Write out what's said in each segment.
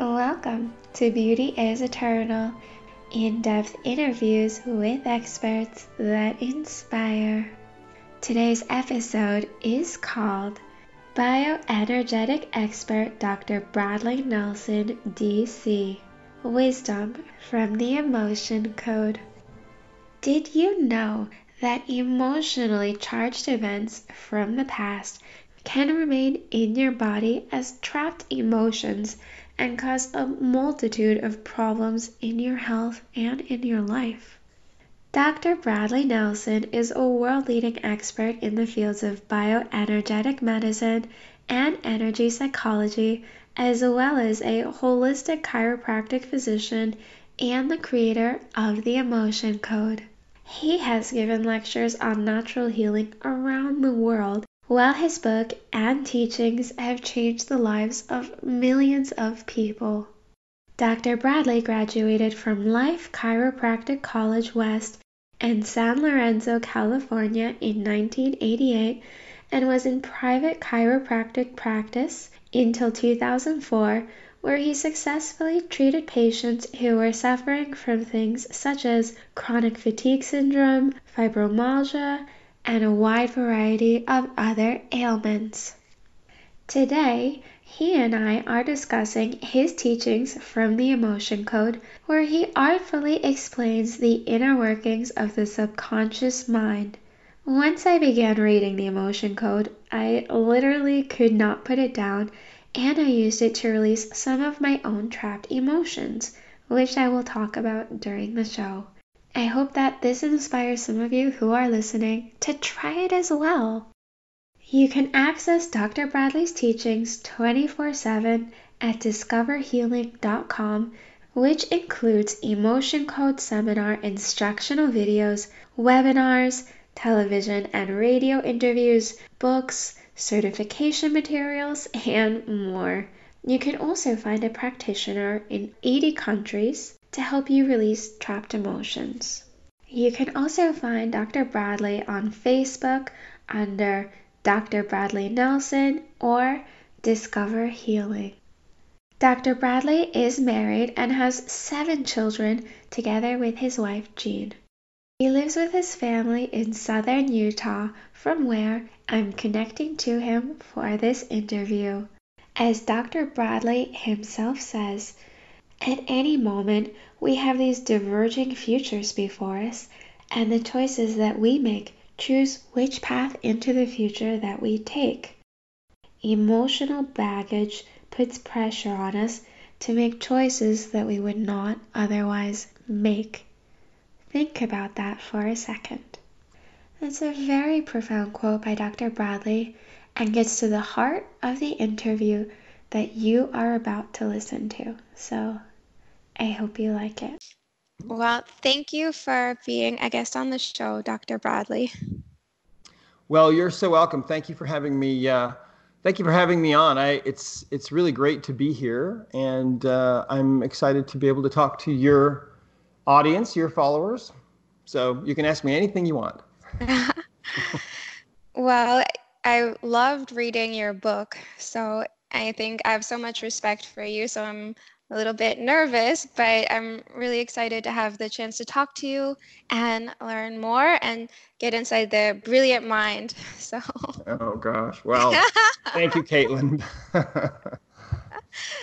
Welcome to Beauty is Eternal, in-depth interviews with experts that inspire. Today's episode is called Bioenergetic Expert Dr. Bradley Nelson, DC, Wisdom from the Emotion Code. Did you know that emotionally charged events from the past can remain in your body as trapped emotions and cause a multitude of problems in your health and in your life? Dr. Bradley Nelson is a world-leading expert in the fields of bioenergetic medicine and energy psychology, as well as a holistic chiropractic physician and the creator of the Emotion Code. He has given lectures on natural healing around the world, while his book and teachings have changed the lives of millions of people. Dr. Bradley graduated from Life Chiropractic College West in San Lorenzo, California in 1988 and was in private chiropractic practice until 2004, where he successfully treated patients who were suffering from things such as chronic fatigue syndrome, fibromyalgia, and a wide variety of other ailments. Today, he and I are discussing his teachings from the Emotion Code, where he artfully explains the inner workings of the subconscious mind. Once I began reading the Emotion Code, I literally could not put it down, and I used it to release some of my own trapped emotions, which I will talk about during the show. I hope that this inspires some of you who are listening to try it as well. You can access Dr. Bradley's teachings 24/7 at discoverhealing.com, which includes Emotion Code seminar instructional videos, webinars, television and radio interviews, books, certification materials, and more. You can also find a practitioner in 80 countries to help you release trapped emotions. You can also find Dr. Bradley on Facebook under Dr. Bradley Nelson or Discover Healing. Dr. Bradley is married and has 7 children together with his wife, Jean. He lives with his family in Southern Utah, from where I'm connecting to him for this interview. As Dr. Bradley himself says, at any moment, we have these diverging futures before us, and the choices that we make choose which path into the future that we take. Emotional baggage puts pressure on us to make choices that we would not otherwise make. Think about that for a second. That's a very profound quote by Dr. Bradley and gets to the heart of the interview that you are about to listen to. So I hope you like it. Well, thank you for being a guest on the show, Dr. Bradley. Well, you're so welcome. Thank you for having me. Thank you for having me on. It's really great to be here, and I'm excited to be able to talk to your audience, your followers. So you can ask me anything you want. Well, I loved reading your book, so I think I have so much respect for you. So I'm a little bit nervous, but I'm really excited to have the chance to talk to you and learn more and get inside the brilliant mind. So. Oh gosh. Well, thank you, Caitlin.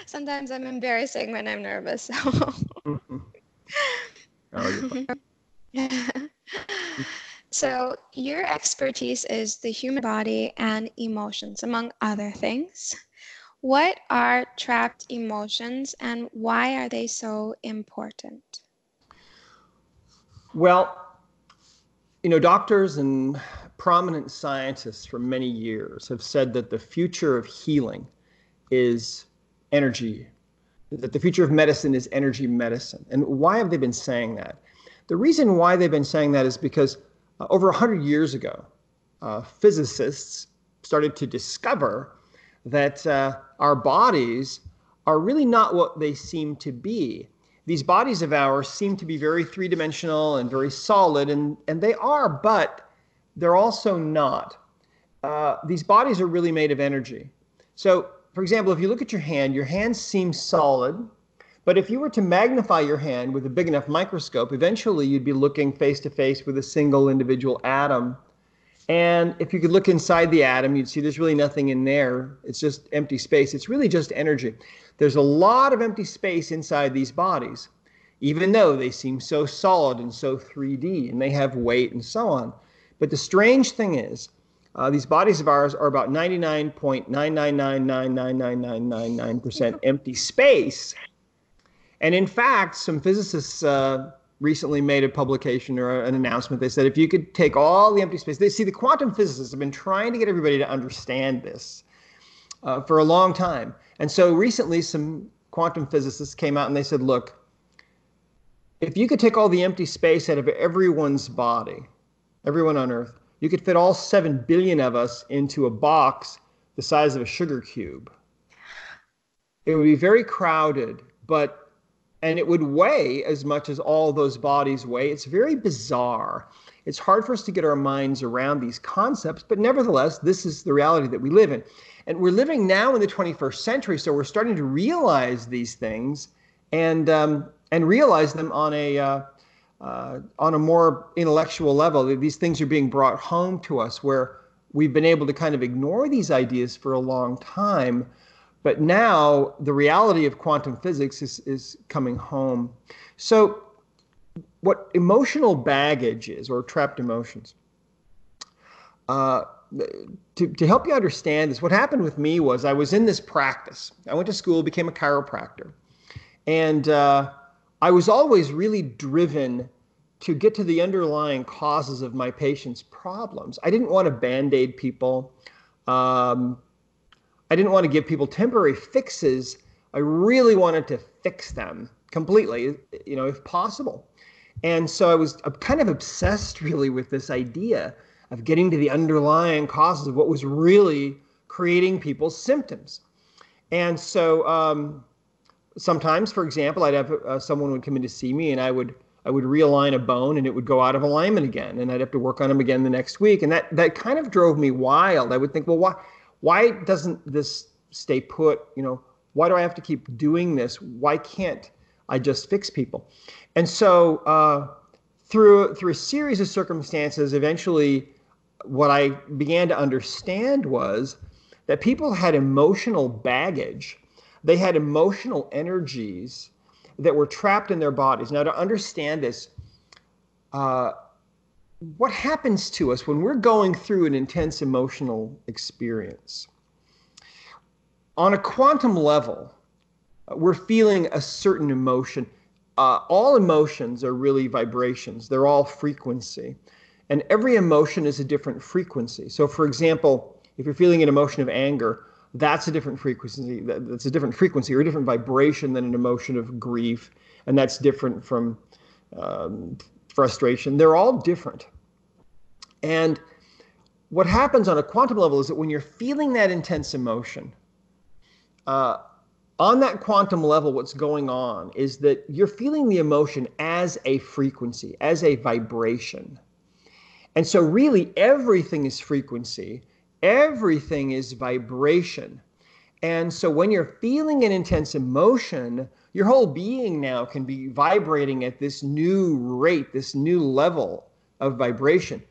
Sometimes I'm embarrassing when I'm nervous. So. Oh, you're fine. Yeah. So your expertise is the human body and emotions, among other things. What are trapped emotions and why are they so important? Well, you know, doctors and prominent scientists for many years have said that the future of healing is energy, that the future of medicine is energy medicine. And why have they been saying that? The reason why they've been saying that is because over 100 years ago, physicists started to discover that our bodies are really not what they seem to be. These bodies of ours seem to be very three-dimensional and very solid, and they are, but they're also not. These bodies are really made of energy. So for example, if you look at your hand seems solid, but if you were to magnify your hand with a big enough microscope, eventually you'd be looking face to face with a single individual atom. And if you could look inside the atom, you'd see there's really nothing in there. It's just empty space. It's really just energy. There's a lot of empty space inside these bodies, even though they seem so solid and so 3D and they have weight and so on. But the strange thing is, these bodies of ours are about 99.999999999% empty space. And in fact, some physicists recently made a publication or an announcement. They said if you could take all the empty space, the quantum physicists have been trying to get everybody to understand this for a long time. And so recently some quantum physicists came out and they said, look, if you could take all the empty space out of everyone's body, everyone on Earth, you could fit all 7 billion of us into a box the size of a sugar cube. It would be very crowded, and it would weigh as much as all those bodies weigh. It's very bizarre. It's hard for us to get our minds around these concepts, but nevertheless, this is the reality that we live in. And we're living now in the 21st century, so we're starting to realize these things and realize them on a more intellectual level. These things are being brought home to us where we've been able to kind of ignore these ideas for a long time. But now the reality of quantum physics is coming home. So what emotional baggage is, or trapped emotions, to help you understand this, what happened with me was I was in this practice. I went to school, became a chiropractor, and I was always really driven to get to the underlying causes of my patients' problems. I didn't want to Band-Aid people. I didn't want to give people temporary fixes. I really wanted to fix them completely, you know, if possible. And so I was kind of obsessed really with this idea of getting to the underlying causes of what was really creating people's symptoms. And so sometimes, for example, I'd have someone would come in to see me and I would realign a bone and it would go out of alignment again. And I'd have to work on them again the next week. And that kind of drove me wild. I would think, well, why doesn't this stay put? You know, why do I have to keep doing this? Why can't I just fix people? And so through a series of circumstances, eventually what I began to understand was that people had emotional baggage. They had emotional energies that were trapped in their bodies. Now, to understand this, what happens to us when we're going through an intense emotional experience? On a quantum level, we're feeling a certain emotion. All emotions are really vibrations. They're all frequency. And every emotion is a different frequency. So, for example, if you're feeling an emotion of anger, that's a different frequency. That's a different frequency or a different vibration than an emotion of grief. And that's different from frustration. They're all different. And what happens on a quantum level is that when you're feeling that intense emotion, on that quantum level, what's going on is that you're feeling the emotion as a frequency, as a vibration. And so really everything is frequency. Everything is vibration. And so when you're feeling an intense emotion, your whole being now can be vibrating at this new rate, this new level of vibration.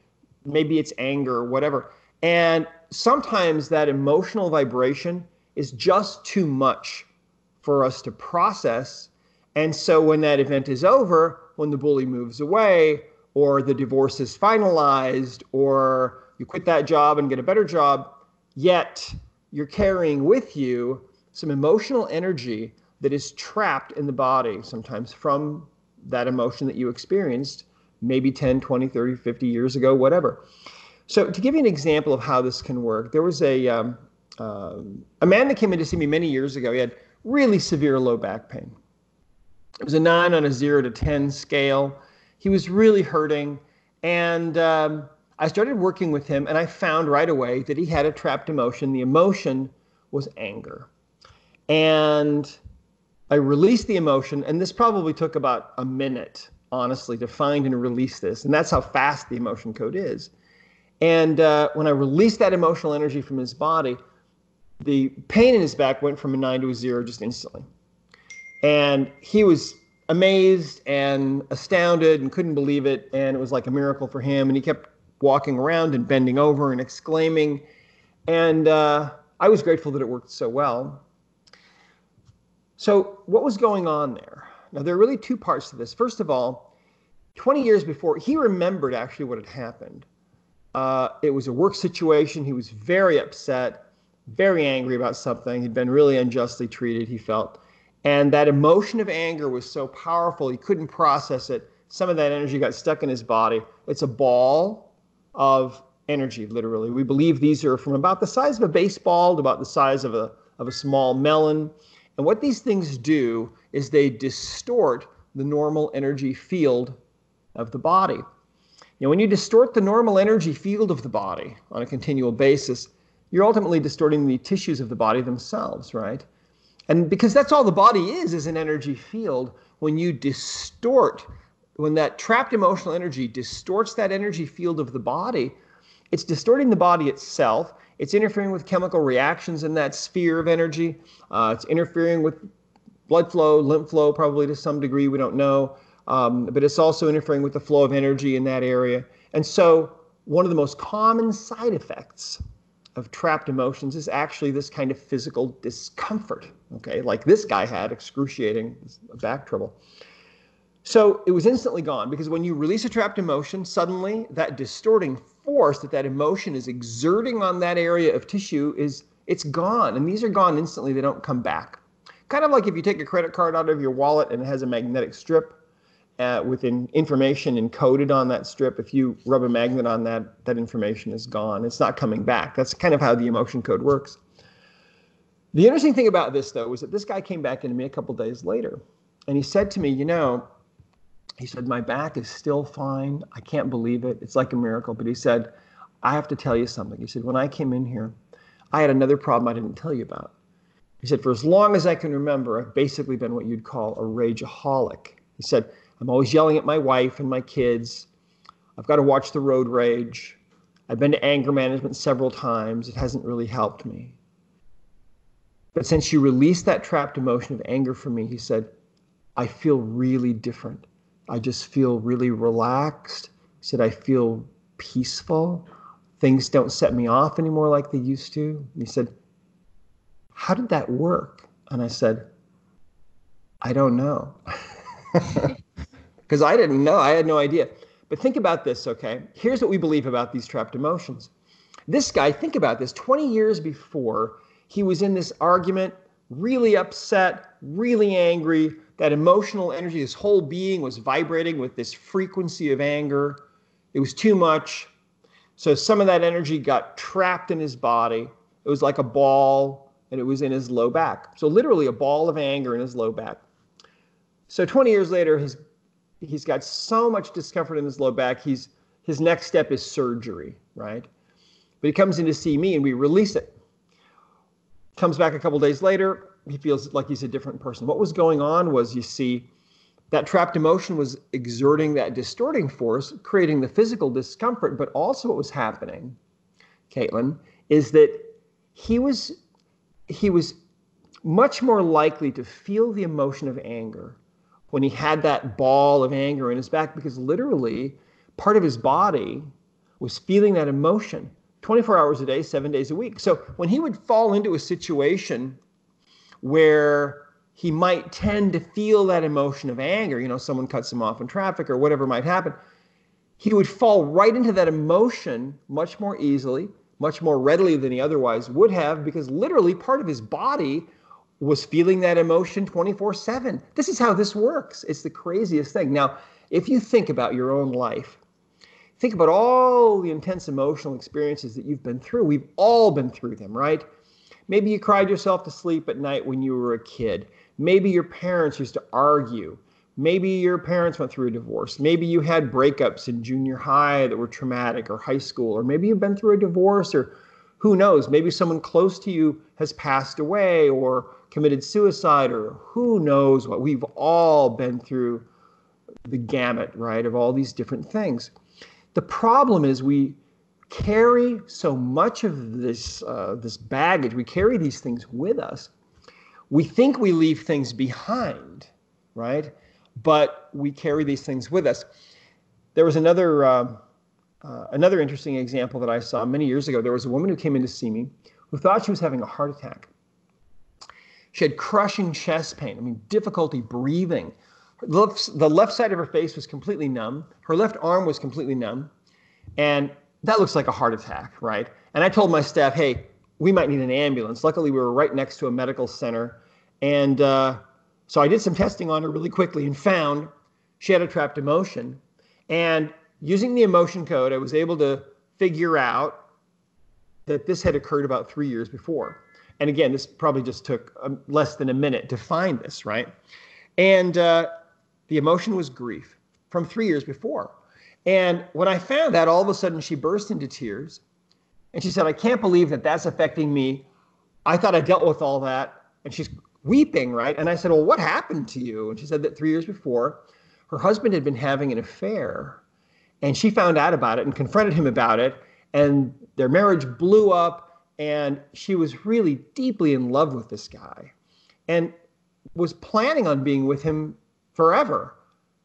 Maybe it's anger or whatever. And sometimes that emotional vibration is just too much for us to process. And so when that event is over, when the bully moves away, or the divorce is finalized, or you quit that job and get a better job, yet you're carrying with you some emotional energy that is trapped in the body, sometimes from that emotion that you experienced maybe 10, 20, 30, 50 years ago, whatever. So to give you an example of how this can work, there was a man that came in to see me many years ago. He had really severe low back pain. It was a 9 on a 0 to 10 scale. He was really hurting. And I started working with him, and I found right away that he had a trapped emotion. The emotion was anger. And I released the emotion, and this probably took about a minute, honestly, to find and release this. And that's how fast the emotion code is. And when I released that emotional energy from his body, the pain in his back went from a 9 to a 0 just instantly. And he was amazed and astounded and couldn't believe it. And it was like a miracle for him. And he kept walking around and bending over and exclaiming. And I was grateful that it worked so well. So what was going on there? Now, there are really two parts to this. First of all, 20 years before, he remembered actually what had happened. It was a work situation. He was very upset, very angry about something. He'd been really unjustly treated, he felt. And that emotion of anger was so powerful, he couldn't process it. Some of that energy got stuck in his body. It's a ball of energy, literally. We believe these are from about the size of a baseball to about the size of a small melon. And what these things do is they distort the normal energy field of the body. Now, when you distort the normal energy field of the body on a continual basis, you're ultimately distorting the tissues of the body themselves, right? And because that's all the body is an energy field. When you distort, when that trapped emotional energy distorts that energy field of the body, it's distorting the body itself. It's interfering with chemical reactions in that sphere of energy. It's interfering with blood flow, lymph flow, probably to some degree, we don't know. But it's also interfering with the flow of energy in that area. And so one of the most common side effects of trapped emotions is actually this kind of physical discomfort, okay? Like this guy had, excruciating back trouble. So it was instantly gone, because when you release a trapped emotion, suddenly that distorting force that that emotion is exerting on that area of tissue is, it's gone. And these are gone instantly, they don't come back. Kind of like if you take a credit card out of your wallet and it has a magnetic strip with information encoded on that strip. If you rub a magnet on that, that information is gone. It's not coming back. That's kind of how the emotion code works. The interesting thing about this, though, was that this guy came back into me a couple days later, and he said to me, you know, he said, my back is still fine. I can't believe it. It's like a miracle. But he said, I have to tell you something. He said, when I came in here, I had another problem I didn't tell you about. He said, for as long as I can remember, I've basically been what you'd call a rageaholic. He said, I'm always yelling at my wife and my kids. I've got to watch the road rage. I've been to anger management several times. It hasn't really helped me. But since you released that trapped emotion of anger from me, he said, I feel really different. I just feel really relaxed. He said, I feel peaceful. Things don't set me off anymore like they used to. And he said, how did that work? And I said, I don't know. Because I didn't know. I had no idea. But think about this, okay? Here's what we believe about these trapped emotions. This guy, think about this. 20 years before, he was in this argument, really upset, really angry. That emotional energy, his whole being was vibrating with this frequency of anger. It was too much. So some of that energy got trapped in his body. It was like a ball, and it was in his low back. So literally a ball of anger in his low back. So 20 years later, he's got so much discomfort in his low back. His next step is surgery, right? But he comes in to see me, and we release it. Comes back a couple days later. He feels like he's a different person. What was going on was, you see, that trapped emotion was exerting that distorting force, creating the physical discomfort. But also what was happening, Caitlin, is that he was much more likely to feel the emotion of anger when he had that ball of anger in his back, because literally part of his body was feeling that emotion 24 hours a day, 7 days a week. So when he would fall into a situation where he might tend to feel that emotion of anger, you know, someone cuts him off in traffic or whatever might happen, he would fall right into that emotion much more easily, much more readily than he otherwise would have, because literally part of his body was feeling that emotion 24/7. This is how this works. It's the craziest thing. Now, if you think about your own life, think about all the intense emotional experiences that you've been through. We've all been through them, right? Maybe you cried yourself to sleep at night when you were a kid. Maybe your parents used to argue. Maybe your parents went through a divorce. Maybe you had breakups in junior high that were traumatic, or high school, or maybe you've been through a divorce, or who knows, maybe someone close to you has passed away or committed suicide, or who knows what. We've all been through the gamut, right, of all these different things. The problem is we carry so much of this this baggage. We carry these things with us. We think we leave things behind, right? But we carry these things with us. There was another interesting example that I saw many years ago. There was a woman who came in to see me who thought she was having a heart attack. She had crushing chest pain, I mean, difficulty breathing. The left side of her face was completely numb. Her left arm was completely numb. And that looks like a heart attack, right? And I told my staff, hey, we might need an ambulance. Luckily, we were right next to a medical center. And so I did some testing on her really quickly and found she had a trapped emotion. And using the emotion code, I was able to figure out that this had occurred about 3 years before. And again, this probably just took less than a minute to find this, right? And the emotion was grief from 3 years before. And when I found that, all of a sudden she burst into tears. And she said, I can't believe that that's affecting me. I thought I dealt with all that. And she's weeping, right? And I said, well, what happened to you? And she said that 3 years before, her husband had been having an affair. And she found out about it and confronted him about it. And their marriage blew up. And she was really deeply in love with this guy and was planning on being with him forever.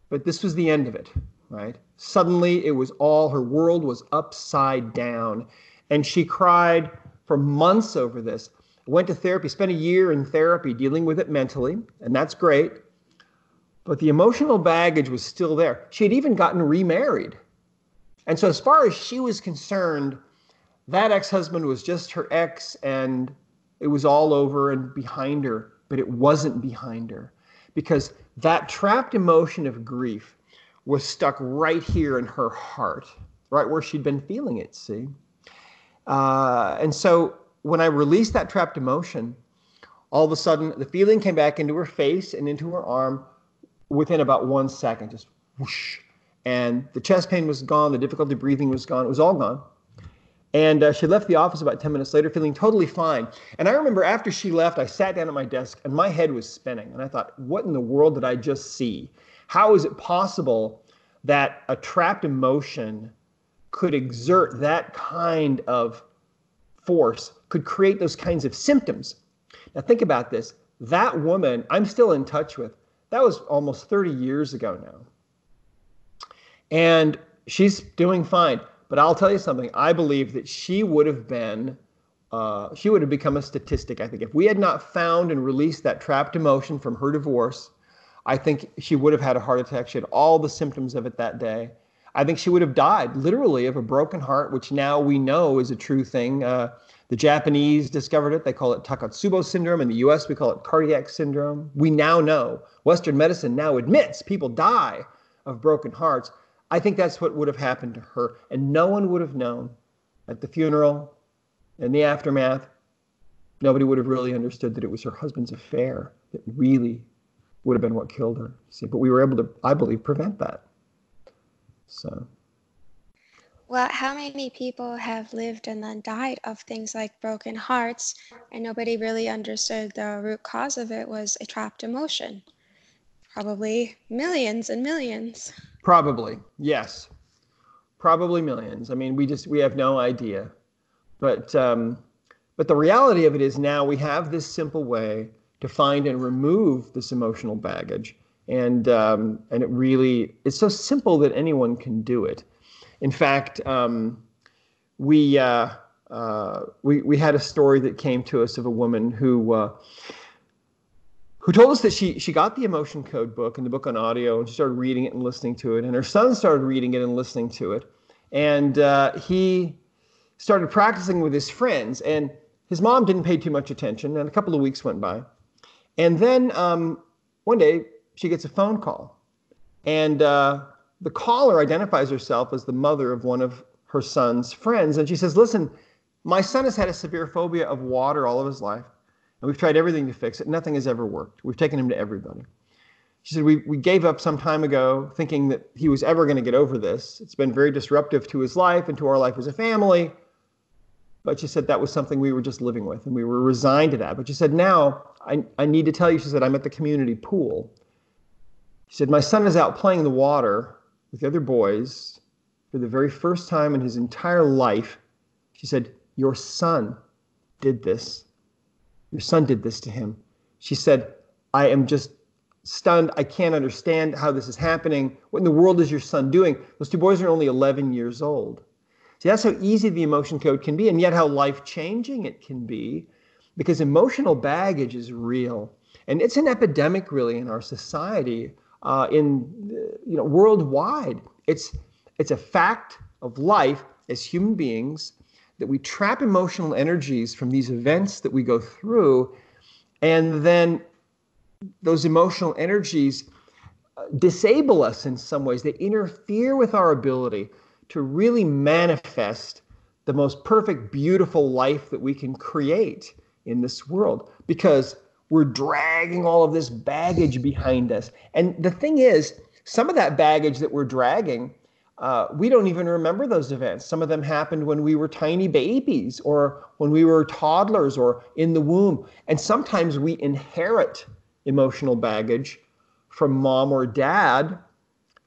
But this was the end of it, right? Suddenly, it was all, her world was upside down. And she cried for months over this, went to therapy, spent a year in therapy dealing with it mentally, and that's great. But the emotional baggage was still there. She had even gotten remarried. And so as far as she was concerned, that ex-husband was just her ex, and it was all over and behind her. But it wasn't behind her, because that trapped emotion of grief was stuck right here in her heart, right where she'd been feeling it, see? And so when I released that trapped emotion, all of a sudden the feeling came back into her face and into her arm within about 1 second, just whoosh. And the chest pain was gone. The difficulty breathing was gone. It was all gone. And she left the office about 10 minutes later feeling totally fine. And I remember after she left, I sat down at my desk and my head was spinning. And I thought, what in the world did I just see? How is it possible that a trapped emotion could exert that kind of force, could create those kinds of symptoms? Now think about this. That woman I'm still in touch with. That was almost 30 years ago now. And she's doing fine. But I'll tell you something, I believe that she would have become a statistic, I think. If we had not found and released that trapped emotion from her divorce, I think she would have had a heart attack. She had all the symptoms of it that day. I think she would have died, literally, of a broken heart, which now we know is a true thing. The Japanese discovered it. They call it Takatsubo syndrome. In the U.S., we call it cardiac syndrome. We now know. Western medicine now admits people die of broken hearts. I think that's what would have happened to her, and no one would have known. At the funeral, in the aftermath, nobody would have really understood that it was her husband's affair that really would have been what killed her. See, but we were able to, I believe, prevent that. So. Well, how many people have lived and then died of things like broken hearts, and nobody really understood the root cause of it was a trapped emotion? Probably millions and millions. Probably, yes. Probably millions. I mean, we have no idea. But the reality of it is now we have this simple way to find and remove this emotional baggage. And it really, it's so simple that anyone can do it. In fact, we had a story that came to us of a woman who told us that she got the Emotion Code book and the book on audio, and she started reading it and listening to it. And her son started reading it and listening to it. And he started practicing with his friends. And his mom didn't pay too much attention. And a couple of weeks went by. And then one day, she gets a phone call. And the caller identifies herself as the mother of one of her son's friends. And she says, listen, my son has had a severe phobia of water all of his life. And we've tried everything to fix it. Nothing has ever worked. We've taken him to everybody. She said, we gave up some time ago thinking that he was ever going to get over this. It's been very disruptive to his life and to our life as a family. But she said that was something we were just living with, and we were resigned to that. But she said, now I need to tell you, she said, I'm at the community pool. She said, my son is out playing in the water with the other boys. for the very first time in his entire life, she said, your son did this. Your son did this to him. She said, I am just stunned. I can't understand how this is happening. What in the world is your son doing? Those two boys are only 11 years old. See, that's how easy the emotion code can be, and yet how life-changing it can be, because emotional baggage is real. And it's an epidemic, really, in our society, worldwide. It's a fact of life as human beings that we trap emotional energies from these events that we go through, and then those emotional energies disable us in some ways. They interfere with our ability to really manifest the most perfect, beautiful life that we can create in this world, because we're dragging all of this baggage behind us. And the thing is, some of that baggage that we're dragging, we don't even remember those events. Some of them happened when we were tiny babies, or when we were toddlers, or in the womb. And sometimes we inherit emotional baggage from mom or dad,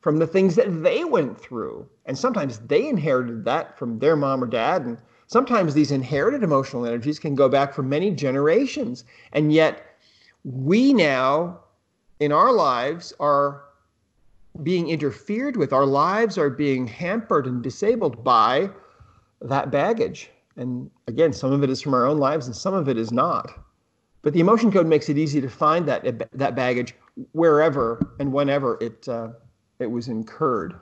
from the things that they went through. And sometimes they inherited that from their mom or dad. And sometimes these inherited emotional energies can go back for many generations. And yet we now, in our lives, are being interfered with. Our lives are being hampered and disabled by that baggage. And again, some of it is from our own lives and some of it is not. But the emotion code makes it easy to find that baggage wherever and whenever it was incurred.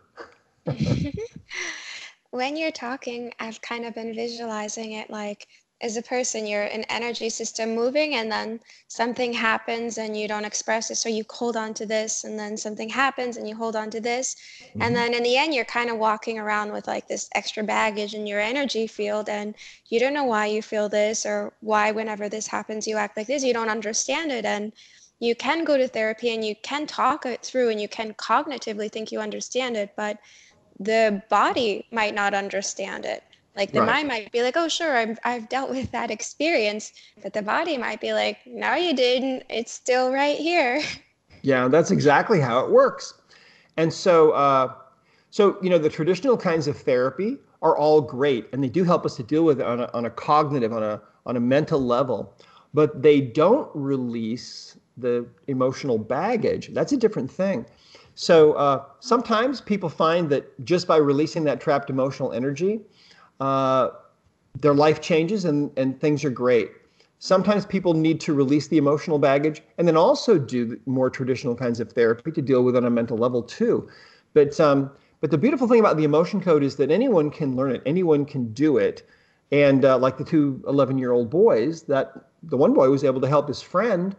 When you're talking, I've kind of been visualizing it like, as a person, you're an energy system moving, and then something happens and you don't express it. So you hold on to this, and then something happens and you hold on to this. Mm-hmm. And then in the end, you're kind of walking around with like this extra baggage in your energy field, and you don't know why you feel this, or why whenever this happens, you act like this. You don't understand it. And you can go to therapy and you can talk it through and you can cognitively think you understand it, but the body might not understand it. Like the mind might be like, oh, sure, I've dealt with that experience. But the body might be like, no, you didn't. It's still right here. Yeah, that's exactly how it works. And so the traditional kinds of therapy are all great. And they do help us to deal with it on a cognitive, on a mental level. But they don't release the emotional baggage. That's a different thing. So sometimes people find that just by releasing that trapped emotional energy, their life changes and things are great. Sometimes people need to release the emotional baggage and then also do more traditional kinds of therapy to deal with on a mental level too. But the beautiful thing about the emotion code is that anyone can learn it. Anyone can do it. And like the two 11-year-old boys, that the one boy was able to help his friend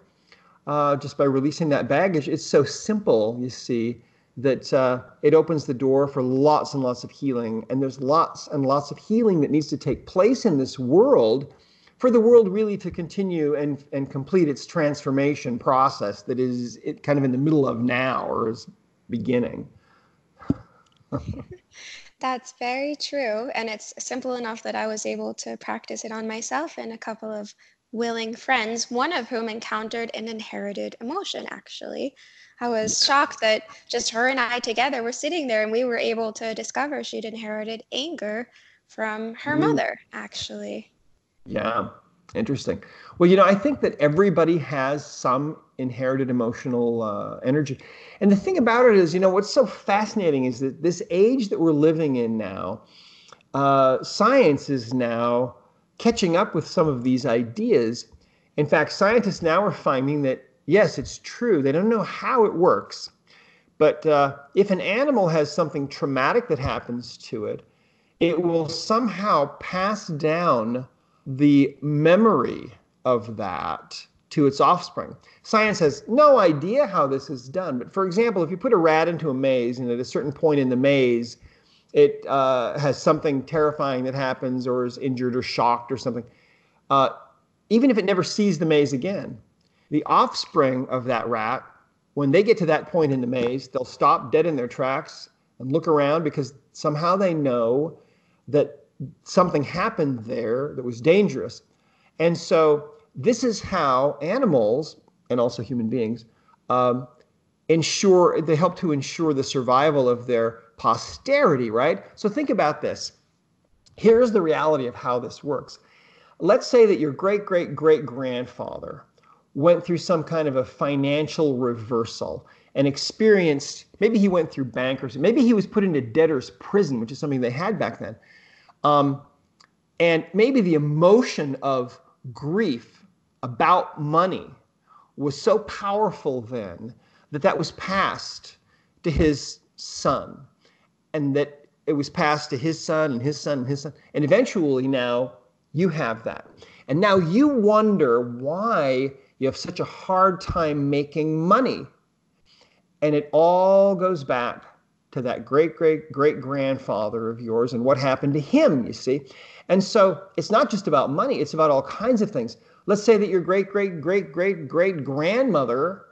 just by releasing that baggage. It's so simple, you see, that it opens the door for lots and lots of healing. And there's lots and lots of healing that needs to take place in this world for the world really to continue and complete its transformation process that is kind of in the middle of now, or is beginning. That's very true. And it's simple enough that I was able to practice it on myself and a couple of willing friends, one of whom encountered an inherited emotion, actually. I was shocked that just her and I together were sitting there, and we were able to discover she'd inherited anger from her mother, actually. Yeah, interesting. Well, I think that everybody has some inherited emotional energy. And the thing about it is, what's so fascinating is that this age that we're living in now, science is now catching up with some of these ideas. In fact, scientists now are finding that yes, it's true. They don't know how it works. But if an animal has something traumatic that happens to it, it will somehow pass down the memory of that to its offspring. Science has no idea how this is done. But for example, if you put a rat into a maze, and at a certain point in the maze, it has something terrifying that happens, or is injured or shocked or something, even if it never sees the maze again, the offspring of that rat, when they get to that point in the maze, they'll stop dead in their tracks and look around, because somehow they know that something happened there that was dangerous. And so this is how animals, and also human beings, ensure the survival of their posterity, right? So think about this. Here's the reality of how this works. Let's say that your great-great-great-grandfather went through some kind of a financial reversal and experienced, maybe he went through bankruptcy, maybe he was put into debtor's prison, which is something they had back then. And maybe the emotion of grief about money was so powerful then that that was passed to his son, and that it was passed to his son and his son and his son. And eventually now you have that. And now you wonder why you have such a hard time making money. And it all goes back to that great-great-great-grandfather of yours and what happened to him, you see. And so it's not just about money. It's about all kinds of things. Let's say that your great-great-great-great-great-grandmother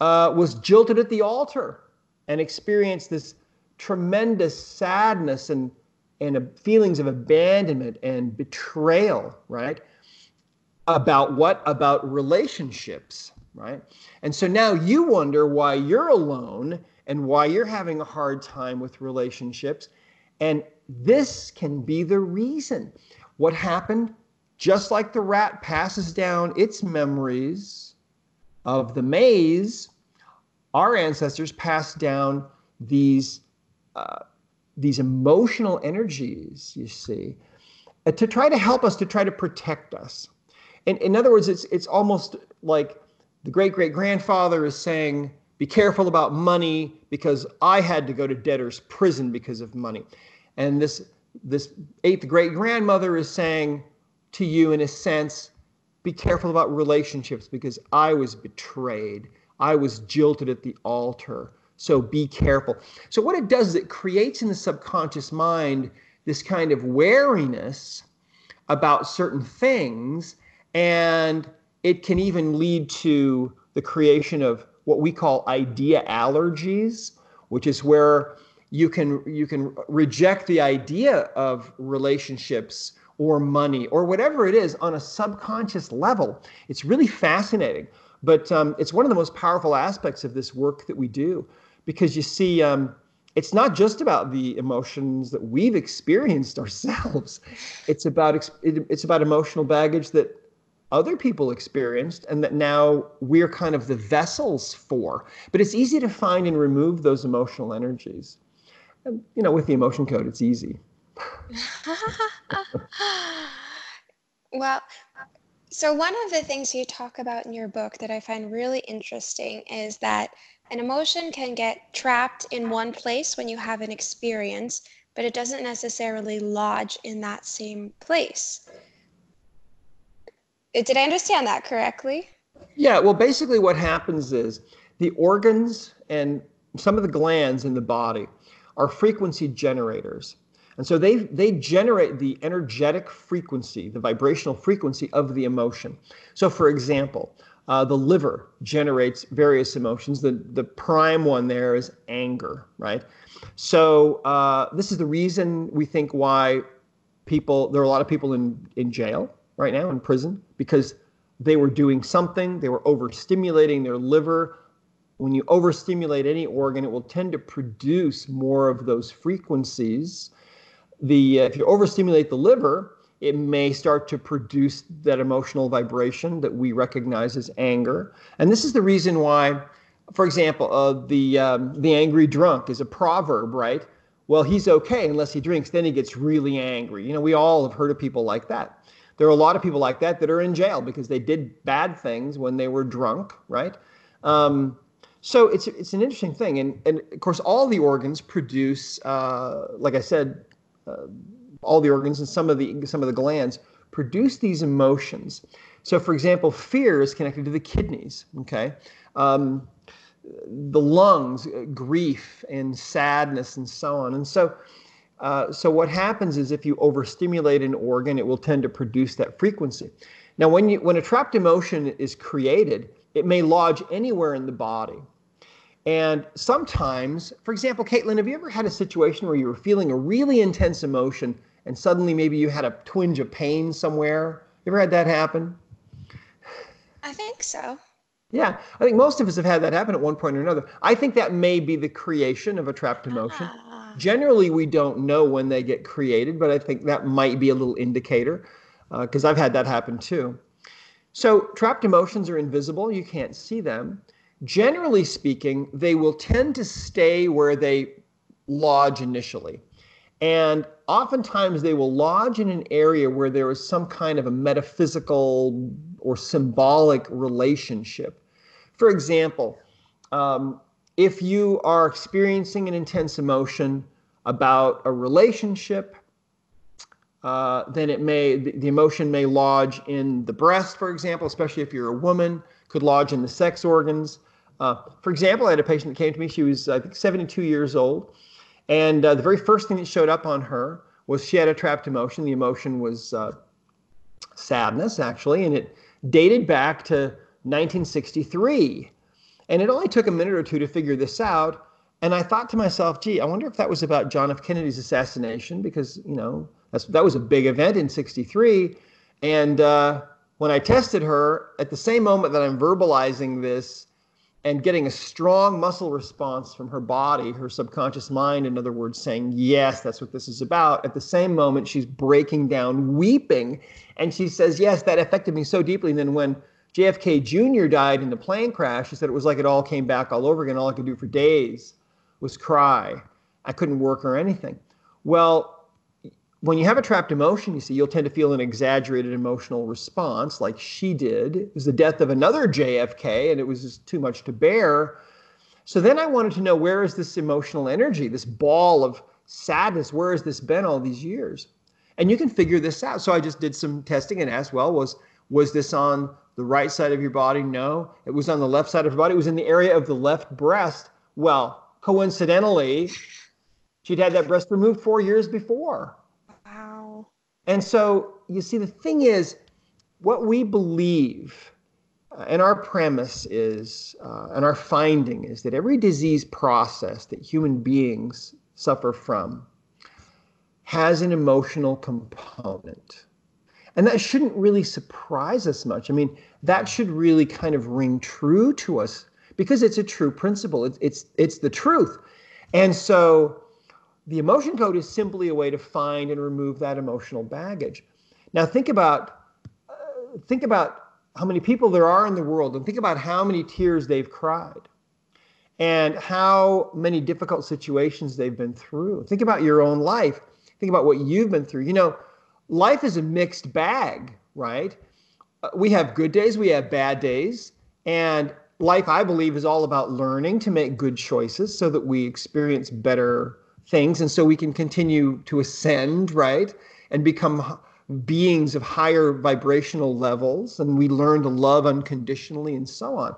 was jilted at the altar and experienced this tremendous sadness and feelings of abandonment and betrayal, right? About what? About relationships, right? And so now you wonder why you're alone and why you're having a hard time with relationships. And this can be the reason. What happened? Just like the rat passes down its memories of the maze, our ancestors passed down these emotional energies, you see, to try to help us, to try to protect us. And in other words, it's almost like the great-great-grandfather is saying, be careful about money because I had to go to debtor's prison because of money. And this eighth great-grandmother is saying to you, in a sense, be careful about relationships because I was betrayed. I was jilted at the altar. So be careful. So what it does is it creates in the subconscious mind this kind of wariness about certain things, and it can even lead to the creation of what we call idea allergies, which is where you can reject the idea of relationships or money or whatever it is on a subconscious level. It's really fascinating, but it's one of the most powerful aspects of this work that we do, because you see, it's not just about the emotions that we've experienced ourselves. It's about emotional baggage that other people experienced and that now we're kind of the vessels for. But it's easy to find and remove those emotional energies. And, you know, with the emotion code, it's easy. Well, so one of the things you talk about in your book that I find really interesting is that an emotion can get trapped in one place when you have an experience, but it doesn't necessarily lodge in that same place. Did I understand that correctly? Yeah, well, basically what happens is the organs and some of the glands in the body are frequency generators. And so they generate the energetic frequency, the vibrational frequency of the emotion. So for example, the liver generates various emotions. The prime one there is anger, right? So this is the reason we think why there are a lot of people in jail right now, in prison, because they were doing something, they were overstimulating their liver. When you overstimulate any organ, it will tend to produce more of those frequencies. If you overstimulate the liver, it may start to produce that emotional vibration that we recognize as anger. And this is the reason why, for example, the angry drunk is a proverb, right? Well, he's okay unless he drinks, then he gets really angry. You know, we all have heard of people like that. There are a lot of people like that that are in jail because they did bad things when they were drunk, right? So it's an interesting thing. And of course, all the organs produce, like I said, all the organs and some of the glands produce these emotions. So for example, fear is connected to the kidneys, okay? The lungs, grief and sadness and so on. And so so what happens is if you overstimulate an organ, it will tend to produce that frequency. Now, when a trapped emotion is created, it may lodge anywhere in the body. And sometimes, for example, Caitlin, have you ever had a situation where you were feeling a really intense emotion and suddenly maybe you had a twinge of pain somewhere? You ever had that happen? I think so. Yeah, I think most of us have had that happen at one point or another. I think that may be the creation of a trapped emotion. Generally, we don't know when they get created, but I think that might be a little indicator, because I've had that happen too. So trapped emotions are invisible. You can't see them. Generally speaking, they will tend to stay where they lodge initially. And oftentimes they will lodge in an area where there is some kind of a metaphysical or symbolic relationship. For example, if you are experiencing an intense emotion about a relationship, then it may, the emotion may lodge in the breast, for example, especially if you're a woman, could lodge in the sex organs. For example, I had a patient that came to me. She was, I think, 72 years old. And the very first thing that showed up on her was she had a trapped emotion. The emotion was sadness, actually, and it dated back to 1963. And it only took a minute or two to figure this out. And I thought to myself, gee, I wonder if that was about John F. Kennedy's assassination, because, you know, that was a big event in 63. And when I tested her, at the same moment that I'm verbalizing this, and getting a strong muscle response from her body, her subconscious mind, in other words, saying, yes, that's what this is about. At the same moment, she's breaking down, weeping. And she says, yes, that affected me so deeply. And then when JFK Jr. died in the plane crash, she said it was like it all came back all over again. All I could do for days was cry. I couldn't work or anything. Well, when you have a trapped emotion, you see, you'll tend to feel an exaggerated emotional response like she did. It was the death of another JFK, and it was just too much to bear. So then I wanted to know, where is this emotional energy, this ball of sadness? Where has this been all these years? And you can figure this out. So I just did some testing and asked, well, was this on the right side of your body? No. It was on the left side of your body. It was in the area of the left breast. Well, coincidentally, she'd had that breast removed 4 years before. And so you see, the thing is, what we believe and our premise is, and our finding is, that every disease process that human beings suffer from has an emotional component. And that shouldn't really surprise us much. I mean, that should really kind of ring true to us, because it's a true principle. It's the truth. And so the emotion code is simply a way to find and remove that emotional baggage. Now think about how many people there are in the world, and think about how many tears they've cried and how many difficult situations they've been through. Think about your own life. Think about what you've been through. You know, life is a mixed bag, right? We have good days, we have bad days, and life, I believe, is all about learning to make good choices so that we experience better things, and so we can continue to ascend, right, and become beings of higher vibrational levels, and we learn to love unconditionally and so on.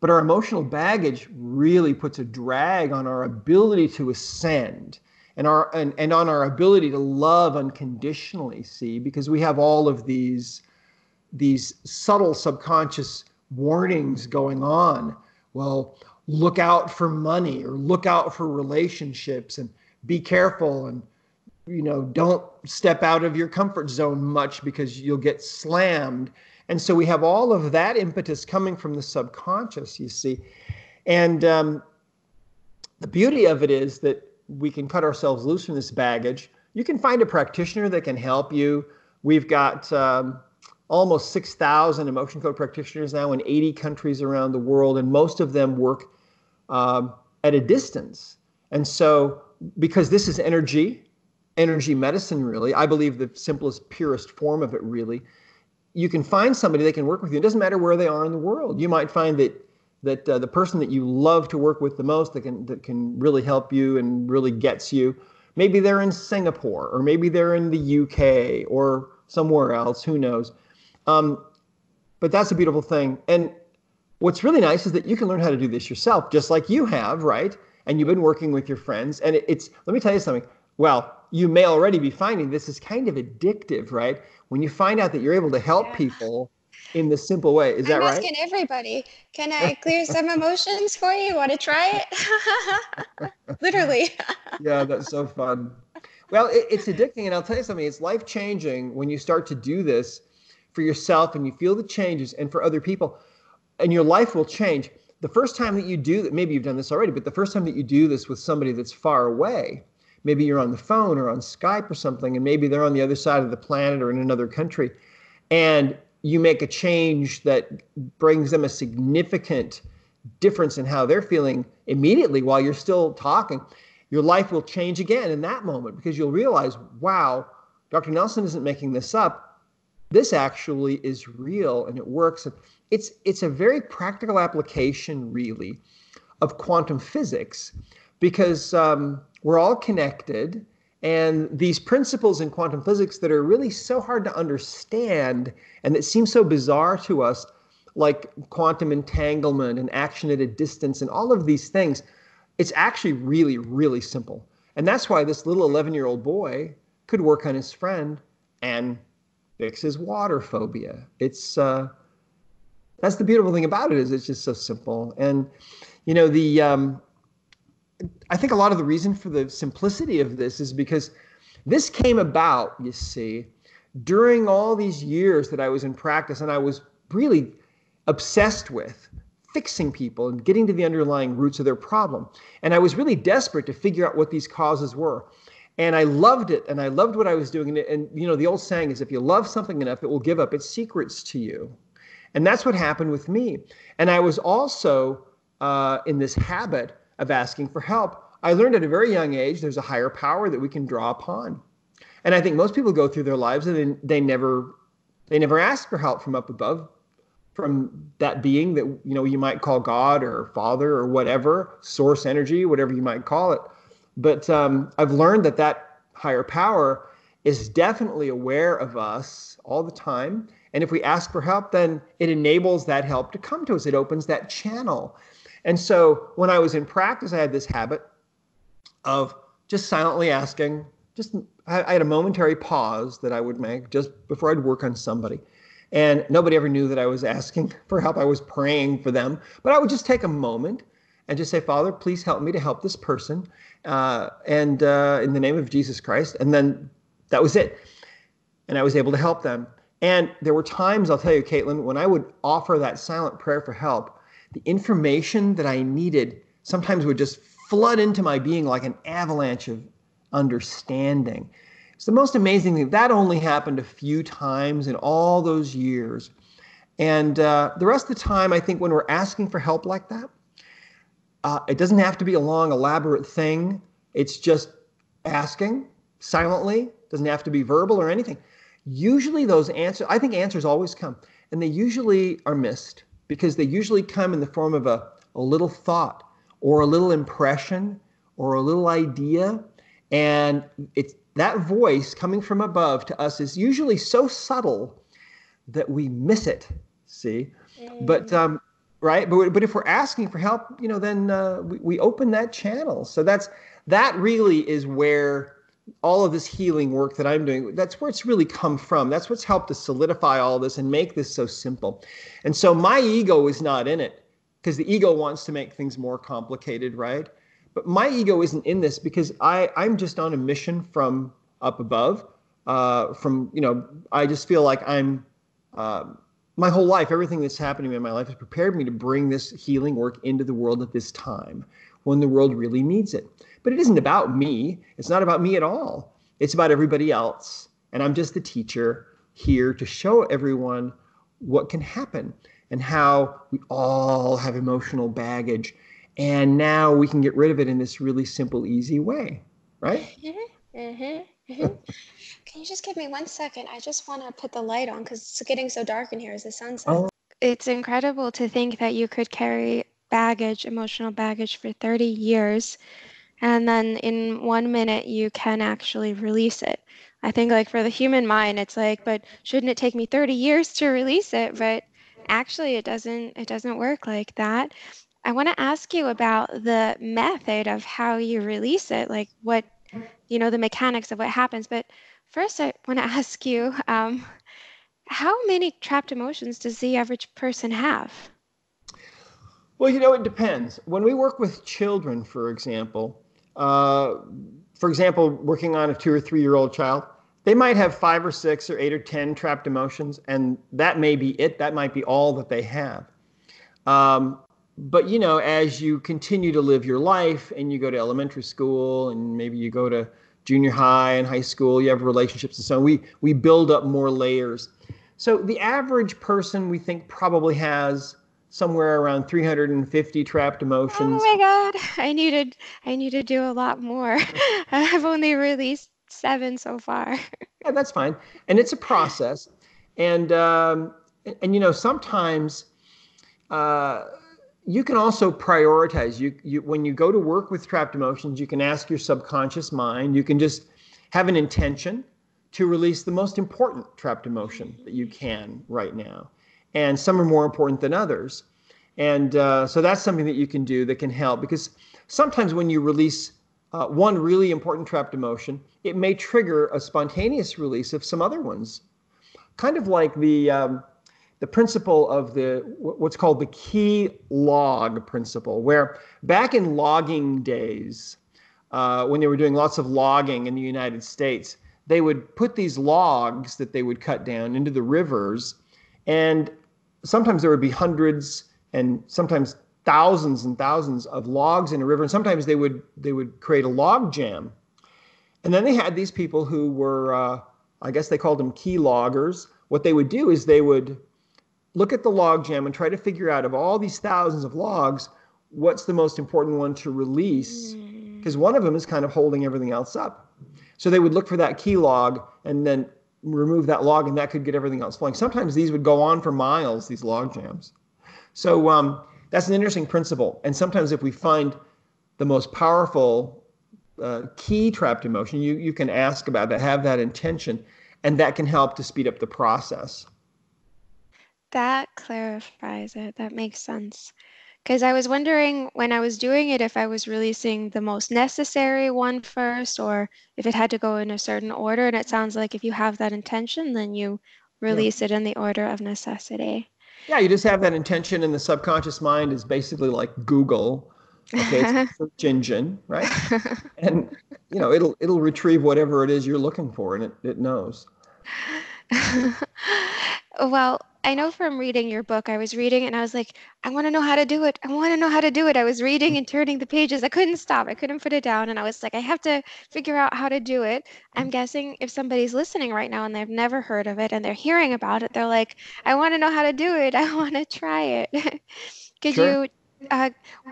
But our emotional baggage really puts a drag on our ability to ascend and on our ability to love unconditionally, see, because we have all of these subtle subconscious warnings going on. Well, look out for money, or look out for relationships, and be careful, and, you know, don't step out of your comfort zone much because you'll get slammed. And so we have all of that impetus coming from the subconscious, you see. And the beauty of it is that we can cut ourselves loose from this baggage. You can find a practitioner that can help you. We've got almost 6,000 emotion code practitioners now in 80 countries around the world, and most of them work at a distance. And so, because this is energy medicine, really, I believe the simplest, purest form of it, really, you can find somebody that can work with you. It doesn't matter where they are in the world. You might find that the person that you love to work with the most, that can really help you and really gets you, maybe they're in Singapore, or maybe they're in the UK, or somewhere else, who knows. But that's a beautiful thing. And what's really nice is that you can learn how to do this yourself, just like you have, right? And you've been working with your friends. And let me tell you something. Well, you may already be finding this is kind of addictive, right? When you find out that you're able to help people in this simple way. Is that right? I'm asking everybody, can I clear some emotions for you? Want to try it? Literally. Yeah, that's so fun. Well, it's addicting. And I'll tell you something, it's life-changing when you start to do this for yourself and you feel the changes, and for other people. and your life will change. The first time that you do that, maybe you've done this already, but the first time that you do this with somebody that's far away, maybe you're on the phone or on Skype or something, and maybe they're on the other side of the planet or in another country, and you make a change that brings them a significant difference in how they're feeling immediately while you're still talking, your life will change again in that moment, because you'll realize, wow, Dr. Nelson isn't making this up. This actually is real and it works. It's a very practical application, really, of quantum physics, because we're all connected, and these principles in quantum physics that are really so hard to understand and that seem so bizarre to us, like quantum entanglement and action at a distance and all of these things, it's actually really, really simple. And that's why this little 11-year-old boy could work on his friend and fix his water phobia. That's the beautiful thing about it, is it's just so simple. And, you know, I think a lot of the reason for the simplicity of this is because this came about, you see, during all these years that I was in practice, and I was really obsessed with fixing people and getting to the underlying roots of their problem. And I was really desperate to figure out what these causes were. And I loved it, and I loved what I was doing. And you know, the old saying is, if you love something enough, it will give up its secrets to you. And that's what happened with me. And I was also in this habit of asking for help. I learned at a very young age there's a higher power that we can draw upon. And I think most people go through their lives and they never ask for help from up above, from that being that, you know, you might call God or Father or whatever, source energy, whatever you might call it. But I've learned that that higher power is definitely aware of us all the time. And if we ask for help, then it enables that help to come to us. It opens that channel. And so when I was in practice, I had this habit of just silently asking. I had a momentary pause that I would make just before I'd work on somebody. And nobody ever knew that I was asking for help. I was praying for them. But I would just take a moment and just say, Father, please help me to help this person. And in the name of Jesus Christ. And then that was it. And I was able to help them. And there were times, I'll tell you, Caitlin, when I would offer that silent prayer for help, the information that I needed sometimes would just flood into my being like an avalanche of understanding. It's the most amazing thing. That only happened a few times in all those years. And the rest of the time, I think when we're asking for help like that, it doesn't have to be a long, elaborate thing. It's just asking silently. It doesn't have to be verbal or anything. Usually those answers, I think answers always come, and they usually are missed, because they usually come in the form of a little thought or a little impression or a little idea. And it's that voice coming from above to us is usually so subtle that we miss it, see? Right? But if we're asking for help, you know, then we open that channel. So that really is where all of this healing work that I'm doing, that's where it's really come from. That's what's helped to solidify all this and make this so simple. And so my ego is not in it, because the ego wants to make things more complicated, right? But my ego isn't in this, because I'm just on a mission from up above. I just feel like I'm, my whole life, everything that's happening in my life has prepared me to bring this healing work into the world at this time, when the world really needs it. But it isn't about me. It's not about me at all. It's about everybody else. And I'm just the teacher here to show everyone what can happen and how we all have emotional baggage. And now we can get rid of it in this really simple, easy way, right? Mm-hmm. Mm-hmm. Mm-hmm. Can you just give me 1 second? I just want to put the light on, because it's getting so dark in here as the sunset. Oh. It's incredible to think that you could carry baggage, emotional baggage, for 30 years. And then in 1 minute, you can actually release it. I think, like, for the human mind, it's like, but shouldn't it take me 30 years to release it? But actually, it doesn't work like that. I want to ask you about the method of how you release it, like what, you know, the mechanics of what happens. But first, I want to ask you, how many trapped emotions does the average person have? Well, you know, it depends. When we work with children, for example, working on a 2 or 3-year-old child, they might have 5 or 6 or 8 or 10 trapped emotions, and that may be it. That might be all that they have. But, you know, as you continue to live your life and you go to elementary school and maybe you go to junior high and high school, you have relationships and so on. We build up more layers. So the average person, we think, probably has somewhere around 350 trapped emotions. Oh my God, I need to do a lot more. I've only released 7 so far. Yeah, that's fine. And it's a process. And you know, sometimes you can also prioritize. You when you go to work with trapped emotions, you can ask your subconscious mind, you can just have an intention to release the most important trapped emotion that you can right now. And some are more important than others. And so that's something that you can do that can help, because sometimes when you release one really important trapped emotion, it may trigger a spontaneous release of some other ones. Kind of like the principle of what's called the key log principle, where back in logging days, when they were doing lots of logging in the United States, they would put these logs that they would cut down into the rivers, and sometimes there would be hundreds and sometimes thousands and thousands of logs in a river, and sometimes they would create a log jam. And then they had these people who were, I guess they called them key loggers. What they would do is they would look at the log jam and try to figure out, of all these thousands of logs, what's the most important one to release, because one of them is kind of holding everything else up. So they would look for that key log and then remove that log, and that could get everything else flowing. Sometimes these would go on for miles, these log jams. So that's an interesting principle. And sometimes if we find the most powerful key trapped emotion, you can ask about that, have that intention, and that can help to speed up the process. That clarifies it. That makes sense. Because I was wondering when I was doing it if I was releasing the most necessary one first, or if it had to go in a certain order. And it sounds like if you have that intention, then you release it in the order of necessity. Yeah, you just have that intention, and the subconscious mind is basically like Google. Okay, it's a search engine, right? And you know, it'll retrieve whatever it is you're looking for, and it knows. Well, I know from reading your book, I was reading and I was like, I want to know how to do it. I want to know how to do it. I was reading and turning the pages. I couldn't stop. I couldn't put it down. And I was like, I have to figure out how to do it. I'm guessing if somebody's listening right now and they've never heard of it and they're hearing about it, they're like, I want to know how to do it. I want to try it. Could you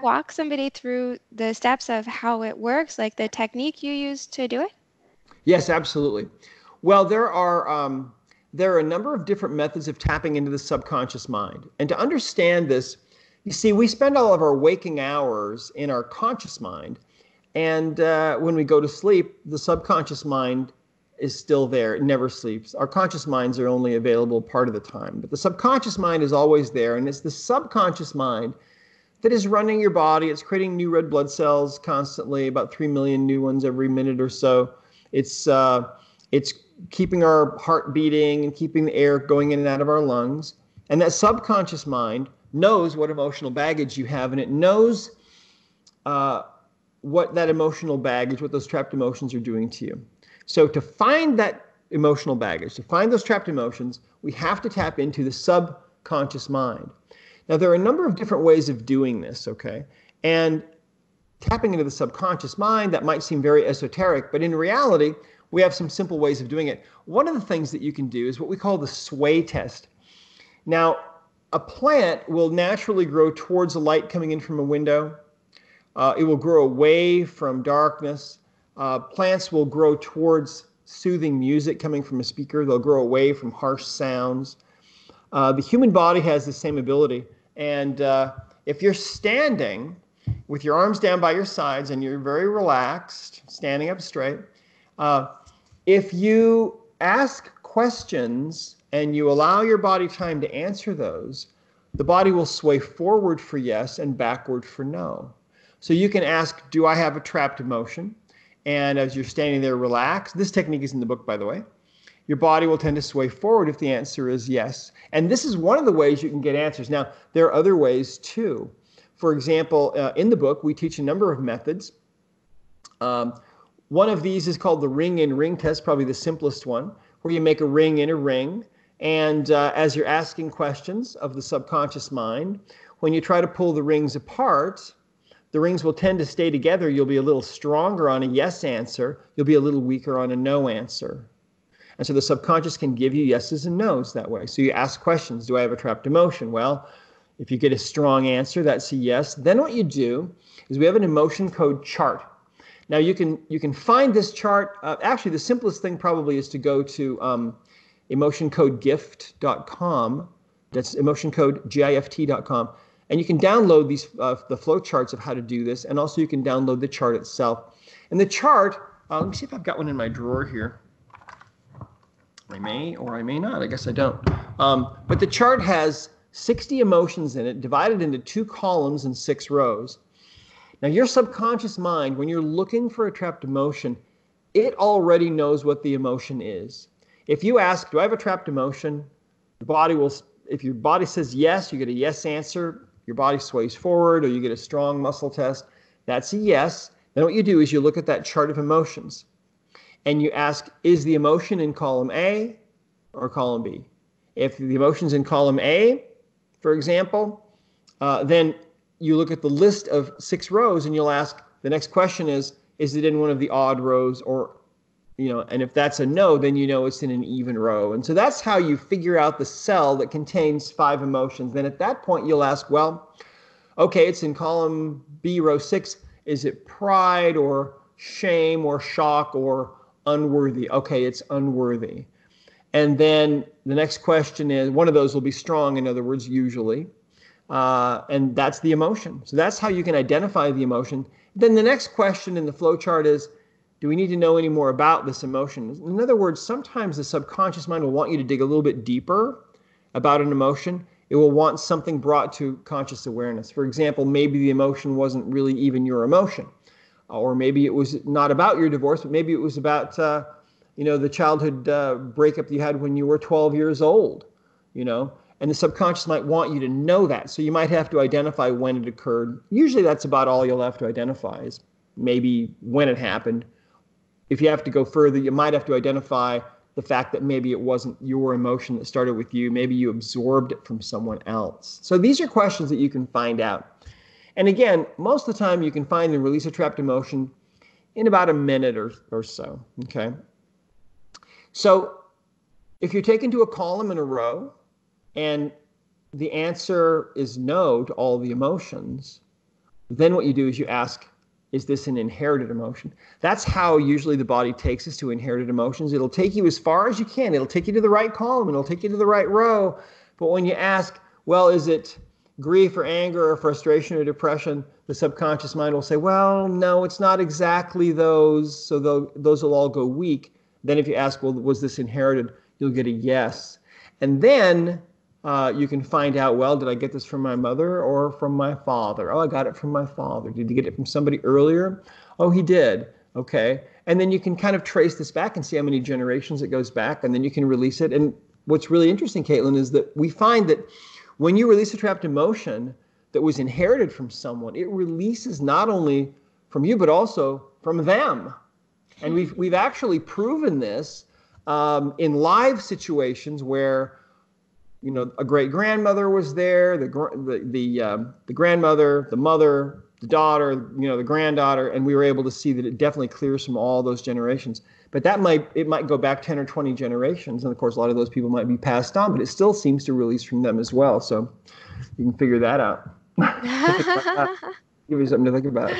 walk somebody through the steps of how it works, like the technique you use to do it? Yes, absolutely. Well, there are a number of different methods of tapping into the subconscious mind. And to understand this, you see, we spend all of our waking hours in our conscious mind. And when we go to sleep, the subconscious mind is still there. It never sleeps. Our conscious minds are only available part of the time. But the subconscious mind is always there. And it's the subconscious mind that is running your body. It's creating new red blood cells constantly, about 3 million new ones every minute or so. It's keeping our heart beating and keeping the air going in and out of our lungs. And that subconscious mind knows what emotional baggage you have, and it knows what that emotional baggage, what those trapped emotions are doing to you. So to find that emotional baggage, to find those trapped emotions, we have to tap into the subconscious mind. Now, there are a number of different ways of doing this, okay? And tapping into the subconscious mind, that might seem very esoteric, but in reality, we have some simple ways of doing it. One of the things that you can do is what we call the sway test. Now, a plant will naturally grow towards the light coming in from a window. It will grow away from darkness. Plants will grow towards soothing music coming from a speaker. They'll grow away from harsh sounds. The human body has the same ability. And if you're standing with your arms down by your sides and you're very relaxed, standing up straight, if you ask questions and you allow your body time to answer those, the body will sway forward for yes and backward for no. So you can ask, do I have a trapped emotion? And as you're standing there relaxed, this technique is in the book, by the way, your body will tend to sway forward if the answer is yes. And this is one of the ways you can get answers. Now, there are other ways too. For example, in the book, we teach a number of methods. One of these is called the ring-in-ring test, probably the simplest one, where you make a ring in a ring. And as you're asking questions of the subconscious mind, when you try to pull the rings apart, the rings will tend to stay together. You'll be a little stronger on a yes answer. You'll be a little weaker on a no answer. And so the subconscious can give you yeses and nos that way. So you ask questions. Do I have a trapped emotion? Well, if you get a strong answer, that's a yes. Then what you do is we have an emotion code chart. Now you can find this chart. Actually, the simplest thing probably is to go to emotioncodegift.com. That's emotioncodegift.com. And you can download these the flow charts of how to do this. And also you can download the chart itself. And the chart, let me see if I've got one in my drawer here. I may or I may not. I guess I don't. But the chart has 60 emotions in it, divided into 2 columns and 6 rows. Now, your subconscious mind, when you're looking for a trapped emotion, it already knows what the emotion is. If you ask, do I have a trapped emotion? The body will, if your body says yes, you get a yes answer. Your body sways forward, or you get a strong muscle test. That's a yes. Then what you do is you look at that chart of emotions. And you ask, is the emotion in column A or column B? If the emotion's in column A, for example, then you look at the list of 6 rows and you'll ask, the next question is it in one of the odd rows or, and if that's a no, then you know it's in an even row. And so that's how you figure out the cell that contains 5 emotions. Then at that point, you'll ask, well, okay, it's in column B, row 6. Is it pride or shame or shock or unworthy? Okay, it's unworthy. And then the next question is, one of those will be strong, in other words, usually. And that's the emotion. So that's how you can identify the emotion. Then the next question in the flow chart is, do we need to know any more about this emotion? In other words, sometimes the subconscious mind will want you to dig a little bit deeper about an emotion. It will want something brought to conscious awareness. For example, maybe the emotion wasn't really even your emotion. Or maybe it was not about your divorce, but maybe it was about the childhood breakup you had when you were 12 years old, and the subconscious might want you to know that. So you might have to identify when it occurred. Usually that's about all you'll have to identify is maybe when it happened. If you have to go further, you might have to identify the fact that maybe it wasn't your emotion that started with you. Maybe you absorbed it from someone else. So these are questions that you can find out. And again, most of the time you can find and release a trapped emotion in about a minute or so, okay? So if you're taken to a column in a row and the answer is no to all the emotions, then what you do is you ask, is this an inherited emotion? That's how usually the body takes us to inherited emotions. It'll take you as far as you can. It'll take you to the right column. It'll take you to the right row. But when you ask, well, is it grief or anger or frustration or depression, the subconscious mind will say, well, no, it's not exactly those. So those will all go weak. Then if you ask, well, was this inherited? You'll get a yes. And then you can find out, well, did I get this from my mother or from my father? Oh, I got it from my father. Did you get it from somebody earlier? Oh, he did. Okay. And then you can kind of trace this back and see how many generations it goes back. And then you can release it. And what's really interesting, Caitlin, is that we find that when you release a trapped emotion that was inherited from someone, it releases not only from you, but also from them. And we've actually proven this in live situations where, a great-grandmother was there, the grandmother, the mother, the daughter, the granddaughter, and we were able to see that it definitely clears from all those generations. But it might go back 10 or 20 generations, and of course a lot of those people might be passed on, but it still seems to release from them as well. So you can figure that out. Give you something to think about.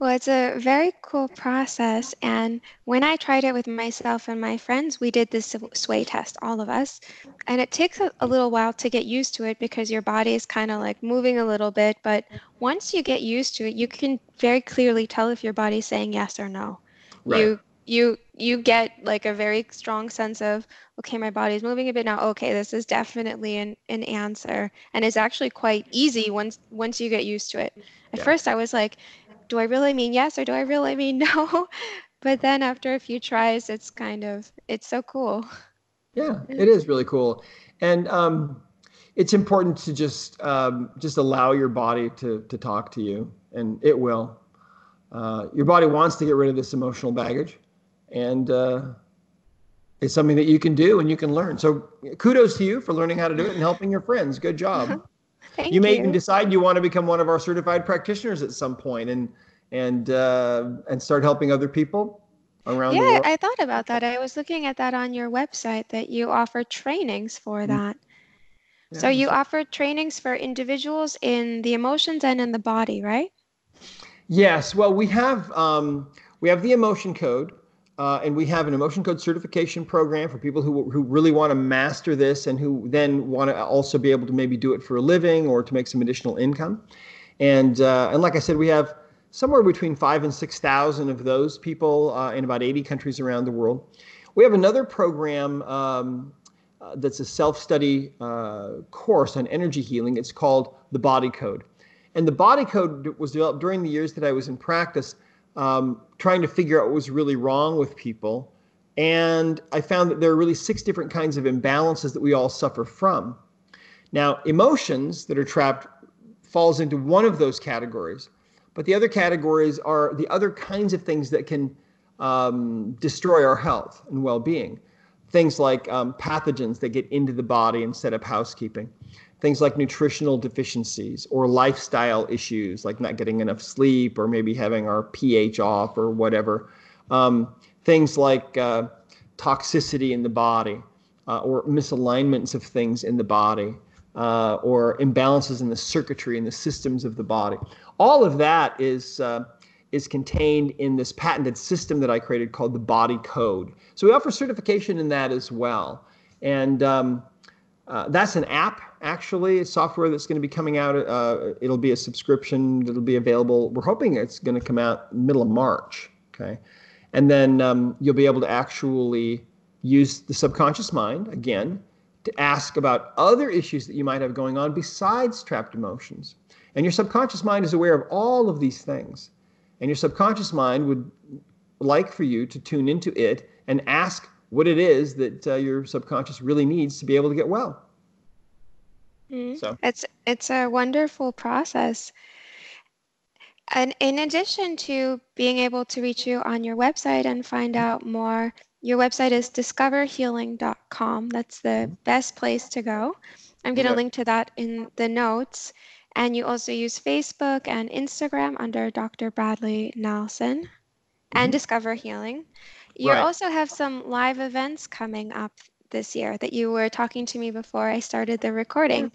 Well, it's a very cool process, and when I tried it with myself and my friends, we did this sway test, all of us, and it takes a little while to get used to it because your body is kind of like moving a little bit, but once you get used to it, you can very clearly tell if your body's saying yes or no. Right. You get like a very strong sense of, okay, my body's moving a bit now. Okay, this is definitely an answer, and it's actually quite easy once you get used to it. At first, I was like, do I really mean yes or do I really mean no? But then after a few tries, it's so cool. Yeah, it is really cool. And it's important to just allow your body to talk to you, and it will. Your body wants to get rid of this emotional baggage, and is something that you can do and you can learn. So kudos to you for learning how to do it and helping your friends. Good job. Thank you. You may even decide you want to become one of our certified practitioners at some point and start helping other people around the world. Yeah, I thought about that. I was looking at that on your website that you offer trainings for that. Yeah. So you offer trainings for individuals in the emotions and in the body, right? Yes. Well, we have the Emotion Code, and we have an Emotion Code certification program for people who really want to master this and who then want to also be able to maybe do it for a living or to make some additional income. And like I said, we have somewhere between 5,000 and 6,000 of those people in about 80 countries around the world. We have another program that's a self-study course on energy healing. It's called The Body Code. And The Body Code was developed during the years that I was in practice, trying to figure out what was really wrong with people. And I found that there are really 6 different kinds of imbalances that we all suffer from. Now, emotions that are trapped falls into one of those categories. But the other categories are the other kinds of things that can destroy our health and well-being. Things like pathogens that get into the body instead of housekeeping. Things like nutritional deficiencies or lifestyle issues, like not getting enough sleep or maybe having our pH off or whatever. Things like toxicity in the body or misalignments of things in the body. Or imbalances in the circuitry and the systems of the body. All of that is contained in this patented system that I created called the Body Code. So we offer certification in that as well. And that's an app, actually, software that's going to be coming out. It'll be a subscription that'll be available. We're hoping it's going to come out middle of March. Okay, and then you'll be able to actually use the subconscious mind, again, to ask about other issues that you might have going on besides trapped emotions. And your subconscious mind is aware of all of these things. And your subconscious mind would like for you to tune into it and ask what it is that your subconscious really needs to be able to get well. Mm-hmm. So it's a wonderful process. And in addition to being able to reach you on your website and find out more, your website is discoverhealing.com. That's the best place to go. I'm going to link to that in the notes. And you also use Facebook and Instagram under Dr. Bradley Nelson and Discover Healing. You also have some live events coming up this year that you were talking to me before I started the recording.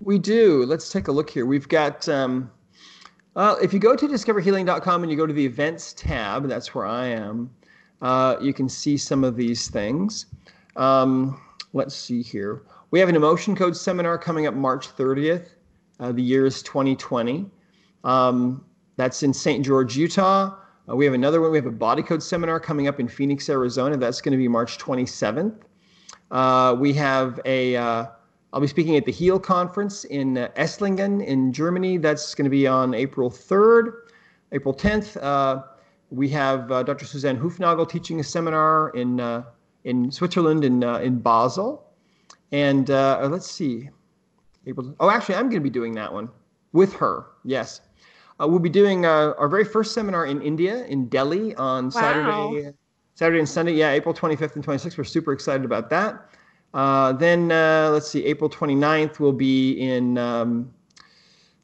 We do. Let's take a look here. We've got... if you go to discoverhealing.com and you go to the events tab, that's where I am, you can see some of these things. Let's see here. We have an Emotion Code seminar coming up March 30th. The year is 2020. That's in St. George, Utah. We have another one. We have a Body Code seminar coming up in Phoenix, Arizona. That's going to be March 27th. We have a... I'll be speaking at the HEAL conference in Esslingen in Germany. That's going to be on April 3rd, April 10th. We have Dr. Suzanne Hofnagel teaching a seminar in Switzerland in Basel. And let's see, April. Oh, actually, I'm going to be doing that one with her. Yes, we'll be doing our very first seminar in India in Delhi on Saturday and Sunday. Yeah, April 25th and 26th. We're super excited about that. Then let's see, April 29th will be in,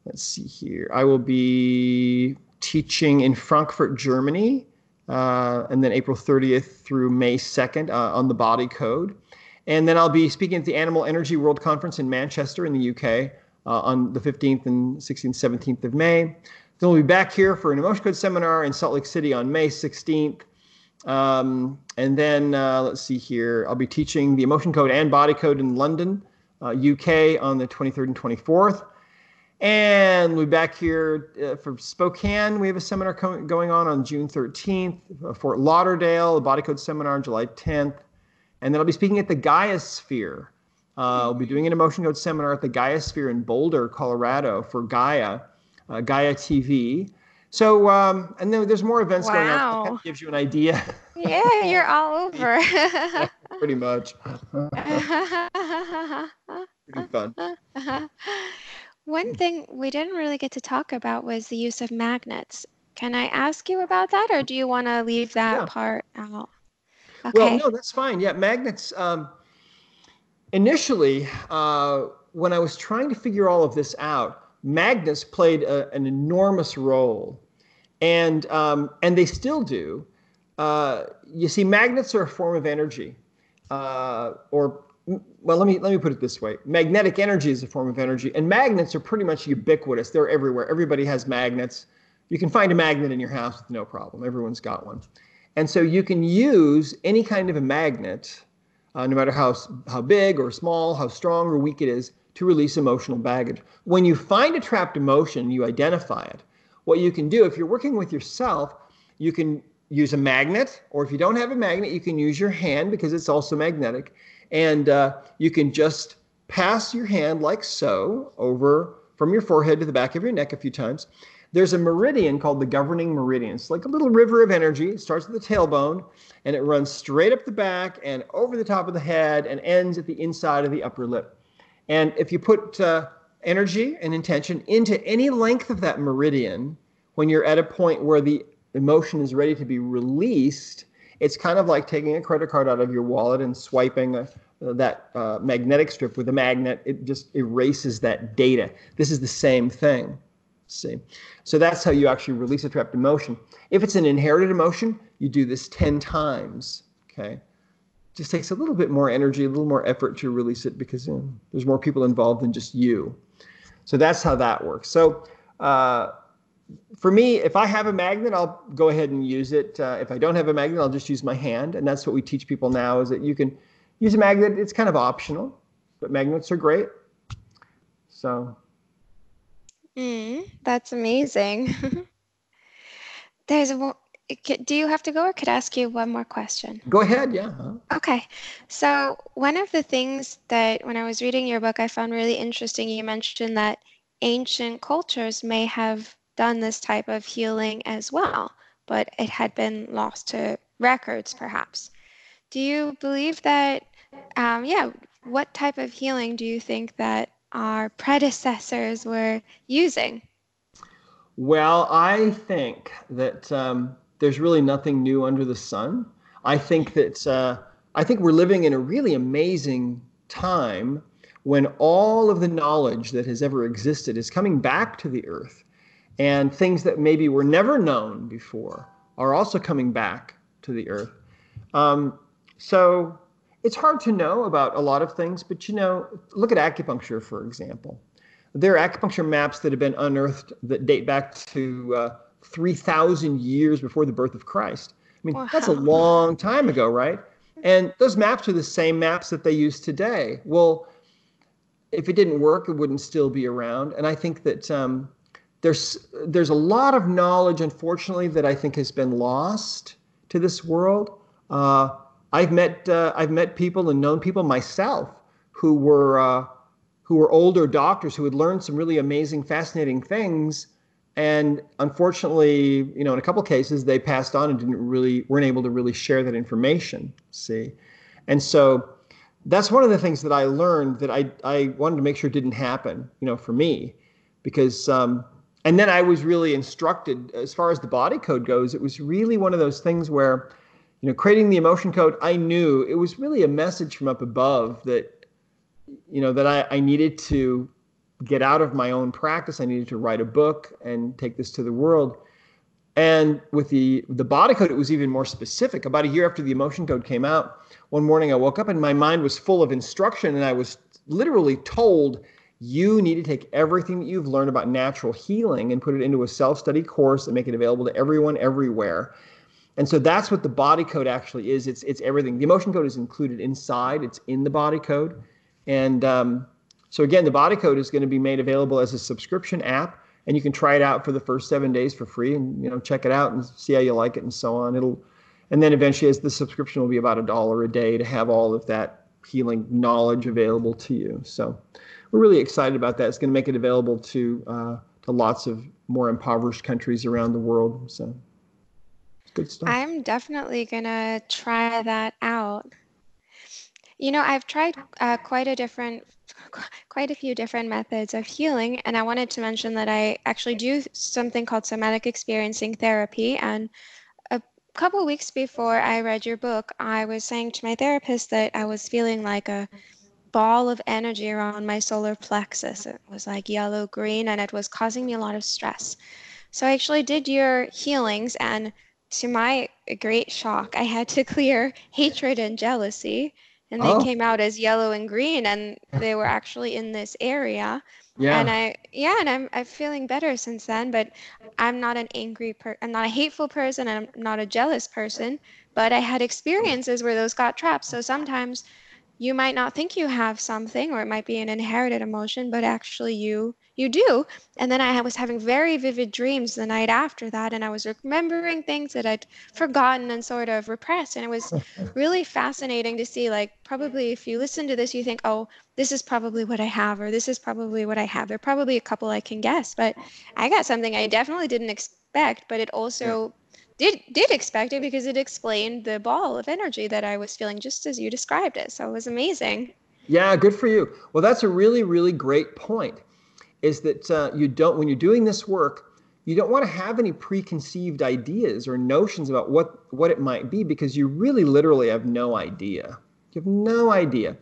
let's see here, I will be teaching in Frankfurt, Germany, and then April 30th through May 2nd on the Body Code. And then I'll be speaking at the Animal Energy World Conference in Manchester in the UK on the 15th and 16th, 17th of May. Then we'll be back here for an Emotion Code seminar in Salt Lake City on May 16th. And then let's see here, I'll be teaching the Emotion Code and Body Code in London, UK on the 23rd and 24th. And we'll be back here for Spokane. We have a seminar going on June 13th, Fort Lauderdale, the Body Code seminar on July 10th. And then I'll be speaking at the Gaia Sphere. I'll be doing an Emotion Code seminar at the Gaia Sphere in Boulder, Colorado for Gaia, Gaia TV. So, and then there's more events going on. That kind of gives you an idea. Yeah, you're all over. Yeah, pretty much. Pretty fun. One thing we didn't really get to talk about was the use of magnets. Can I ask you about that, or do you want to leave that part out? Okay. Well, no, that's fine. Yeah, magnets. Initially, when I was trying to figure all of this out, magnets played an enormous role, and they still do. You see, magnets are a form of energy, or well, let me put it this way: magnetic energy is a form of energy, and magnets are pretty much ubiquitous. They're everywhere. Everybody has magnets. You can find a magnet in your house with no problem. Everyone's got one. And so you can use any kind of a magnet, no matter how big or small, how strong or weak it is, to release emotional baggage. When you find a trapped emotion, you identify it. What you can do, if you're working with yourself, you can use a magnet, or if you don't have a magnet, you can use your hand because it's also magnetic. And you can just pass your hand like so over from your forehead to the back of your neck a few times. There's a meridian called the governing meridian. It's like a little river of energy. It starts at the tailbone, and it runs straight up the back and over the top of the head and ends at the inside of the upper lip. And if you put energy and intention into any length of that meridian, when you're at a point where the emotion is ready to be released, it's kind of like taking a credit card out of your wallet and swiping that magnetic strip with a magnet. It just erases that data. This is the same thing. See, so that's how you actually release a trapped emotion. If it's an inherited emotion, you do this 10 times. Okay, just takes a little bit more energy, a little more effort to release it because there's more people involved than just you. So that's how that works. So for me, if I have a magnet, I'll go ahead and use it. If I don't have a magnet, I'll just use my hand, and that's what we teach people now: is that you can use a magnet. It's kind of optional, but magnets are great. So. That's amazing. Do you have to go, or could I ask you one more question? Go ahead, yeah. Okay. So one of the things that when I was reading your book, I found really interesting, you mentioned that ancient cultures may have done this type of healing as well, but it had been lost to records, perhaps. Do you believe that, what type of healing do you think that our predecessors were using? Well, I think that there's really nothing new under the sun. I think we're living in a really amazing time when all of the knowledge that has ever existed is coming back to the earth, and things that maybe were never known before are also coming back to the earth. So it's hard to know about a lot of things, but look at acupuncture, for example. There are acupuncture maps that have been unearthed that date back to 3,000 years before the birth of Christ. I mean, That's a long time ago, right? And those maps are the same maps that they use today. Well, if it didn't work, it wouldn't still be around. And I think that there's a lot of knowledge, unfortunately, that I think has been lost to this world. I've met people and known people myself who were older doctors who had learned some really amazing, fascinating things, and unfortunately, in a couple of cases, they passed on and weren't able to really share that information. See, and so that's one of the things that I learned that I wanted to make sure didn't happen, for me, because and then I was really instructed as far as the body code goes. It was really one of those things where, creating the emotion code, I knew it was really a message from up above that, that I needed to get out of my own practice. I needed to write a book and take this to the world. And with the body code, it was even more specific. About a year after the emotion code came out, one morning I woke up and my mind was full of instruction, and I was literally told, you need to take everything that you've learned about natural healing and put it into a self-study course and make it available to everyone everywhere. And so that's what the body code actually is. It's everything. The emotion code is included inside. It's in the body code. And so again, the body code is going to be made available as a subscription app, and you can try it out for the first 7 days for free and, check it out and see how you like it and so on. And then eventually, as the subscription will be about $1 a day to have all of that healing knowledge available to you. So we're really excited about that. It's going to make it available to lots of more impoverished countries around the world. So. Good stuff. I'm definitely going to try that out. I've tried quite a few different methods of healing, and I wanted to mention that I actually do something called somatic experiencing therapy, and couple of weeks before I read your book, I was saying to my therapist that I was feeling like a ball of energy around my solar plexus. It was like yellow, green, and it was causing me a lot of stress. So I actually did your healings, and to my great shock, I had to clear hatred and jealousy, and they came out as yellow and green, and they were actually in this area. Yeah. And I'm feeling better since then, but I'm not an angry person. I'm not a hateful person, and I'm not a jealous person, but I had experiences where those got trapped. So sometimes you might not think you have something, or it might be an inherited emotion, but actually you do. And then I was having very vivid dreams the night after that, and I was remembering things that I'd forgotten and sort of repressed. And it was really fascinating to see, like, probably if you listen to this, you think, oh, this is probably what I have, or this is probably what I have. There are probably a couple I can guess, but I got something I definitely didn't expect, but it also did expect it, because it explained the ball of energy that I was feeling just as you described it. So it was amazing. Yeah, good for you. Well, that's a really, really great point. Is that you don't, when you're doing this work, you don't want to have any preconceived ideas or notions about what it might be, because you really literally have no idea. You have no idea.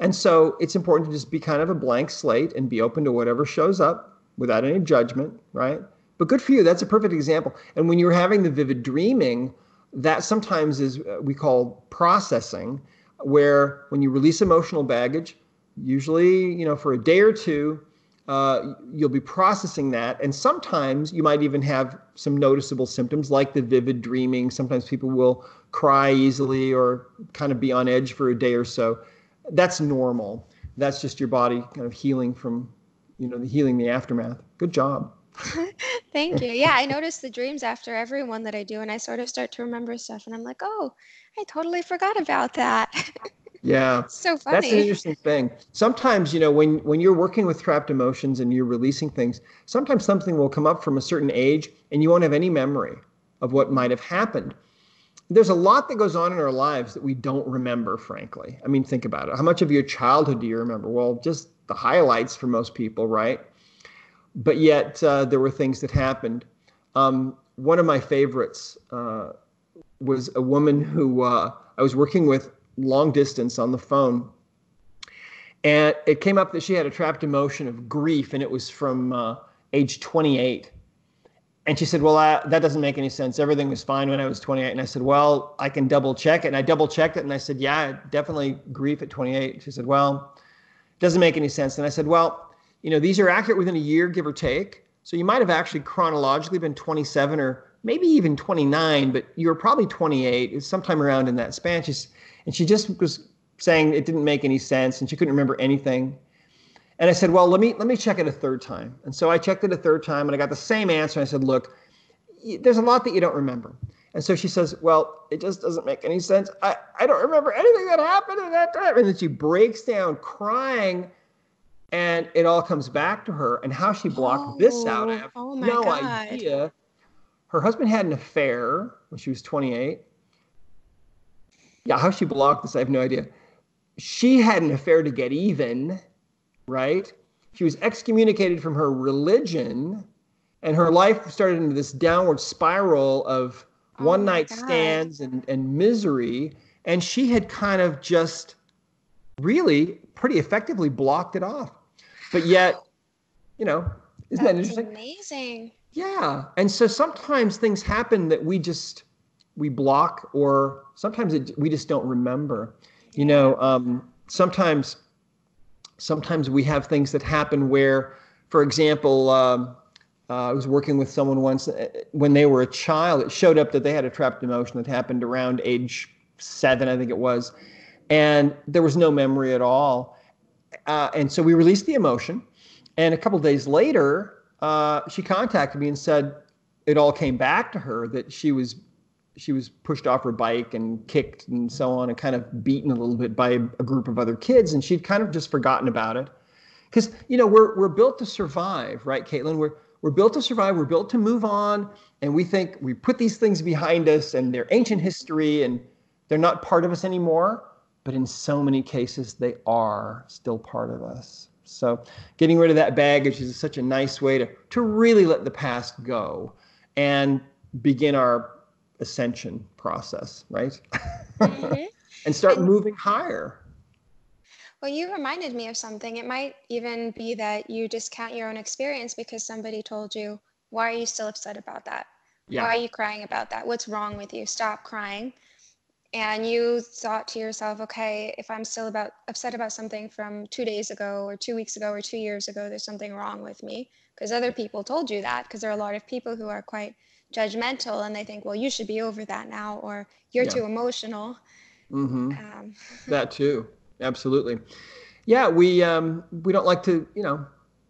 And so it's important to just be kind of a blank slate and be open to whatever shows up without any judgment, right? But good for you. That's a perfect example. And when you're having the vivid dreaming, that sometimes is we call processing, where when you release emotional baggage, usually, you know, for a day or two, you'll be processing that. And sometimes you might even have some noticeable symptoms like the vivid dreaming. Sometimes people will cry easily or kind of be on edge for a day or so. That's normal. That's just your body kind of healing from, you know, the aftermath. Good job. Thank you. Yeah, I notice the dreams after every one that I do, and I sort of start to remember stuff, and I'm like, oh, I totally forgot about that. Yeah. So funny. That's an interesting thing. Sometimes, you know, when you're working with trapped emotions and you're releasing things, sometimes something will come up from a certain age and you won't have any memory of what might have happened. There's a lot that goes on in our lives that we don't remember, frankly. I mean, think about it. How much of your childhood do you remember? Well, just the highlights for most people, right? But yet there were things that happened. One of my favorites was a woman who I was working with long distance on the phone, and it came up that she had a trapped emotion of grief, and it was from age 28. And she said, well, that doesn't make any sense. Everything was fine when I was 28. And I said, well, I can double check it. And I double checked it, and I said, yeah, definitely grief at 28. She said, well, it doesn't make any sense. And I said, well, you know, these are accurate within a year, give or take. So you might have actually chronologically been 27 or maybe even 29, but you were probably 28. It's sometime around in that span. And she just was saying it didn't make any sense, and she couldn't remember anything. And I said, well, let me check it a third time. And so I checked it a third time, and I got the same answer. And I said, look, there's a lot that you don't remember. And so she says, well, it just doesn't make any sense. I don't remember anything that happened at that time. And then she breaks down crying, and it all comes back to her. And how she blocked this out, I have no idea. Her husband had an affair when she was 28. Yeah, how she blocked this, I have no idea. She had an affair to get even, right? She was excommunicated from her religion, and her life started into this downward spiral of one-night stands and misery, and she had kind of just really pretty effectively blocked it off. But yet, you know, isn't that interesting? Amazing. Yeah, and so sometimes things happen that we block, or sometimes we just don't remember. You know, sometimes we have things that happen where, for example, I was working with someone once when they were a child. It showed up that they had a trapped emotion that happened around age 7, I think it was, and there was no memory at all. And so we released the emotion, and a couple of days later, she contacted me and said it all came back to her, that she was pushed off her bike and kicked and so on and kind of beaten a little bit by a group of other kids. And she'd kind of just forgotten about it. Because, you know, we're built to survive, right, Caitlin? We're built to survive. We're built to move on. And we think we put these things behind us, and they're ancient history, and they're not part of us anymore. But in so many cases, they are still part of us. So getting rid of that baggage is such a nice way to really let the past go and begin our ascension process, right? Mm-hmm. And start moving higher. Well, you reminded me of something. It might even be that you discount your own experience because somebody told you, why are you still upset about that? Yeah. Why are you crying about that? What's wrong with you? Stop crying. And you thought to yourself, okay, if I'm still upset about something from 2 days ago or 2 weeks ago or 2 years ago, there's something wrong with me, because other people told you that, because there are a lot of people who are quite judgmental and they think, well, you should be over that now, or you're too emotional. Mm-hmm. That too. Absolutely. Yeah. We don't like to,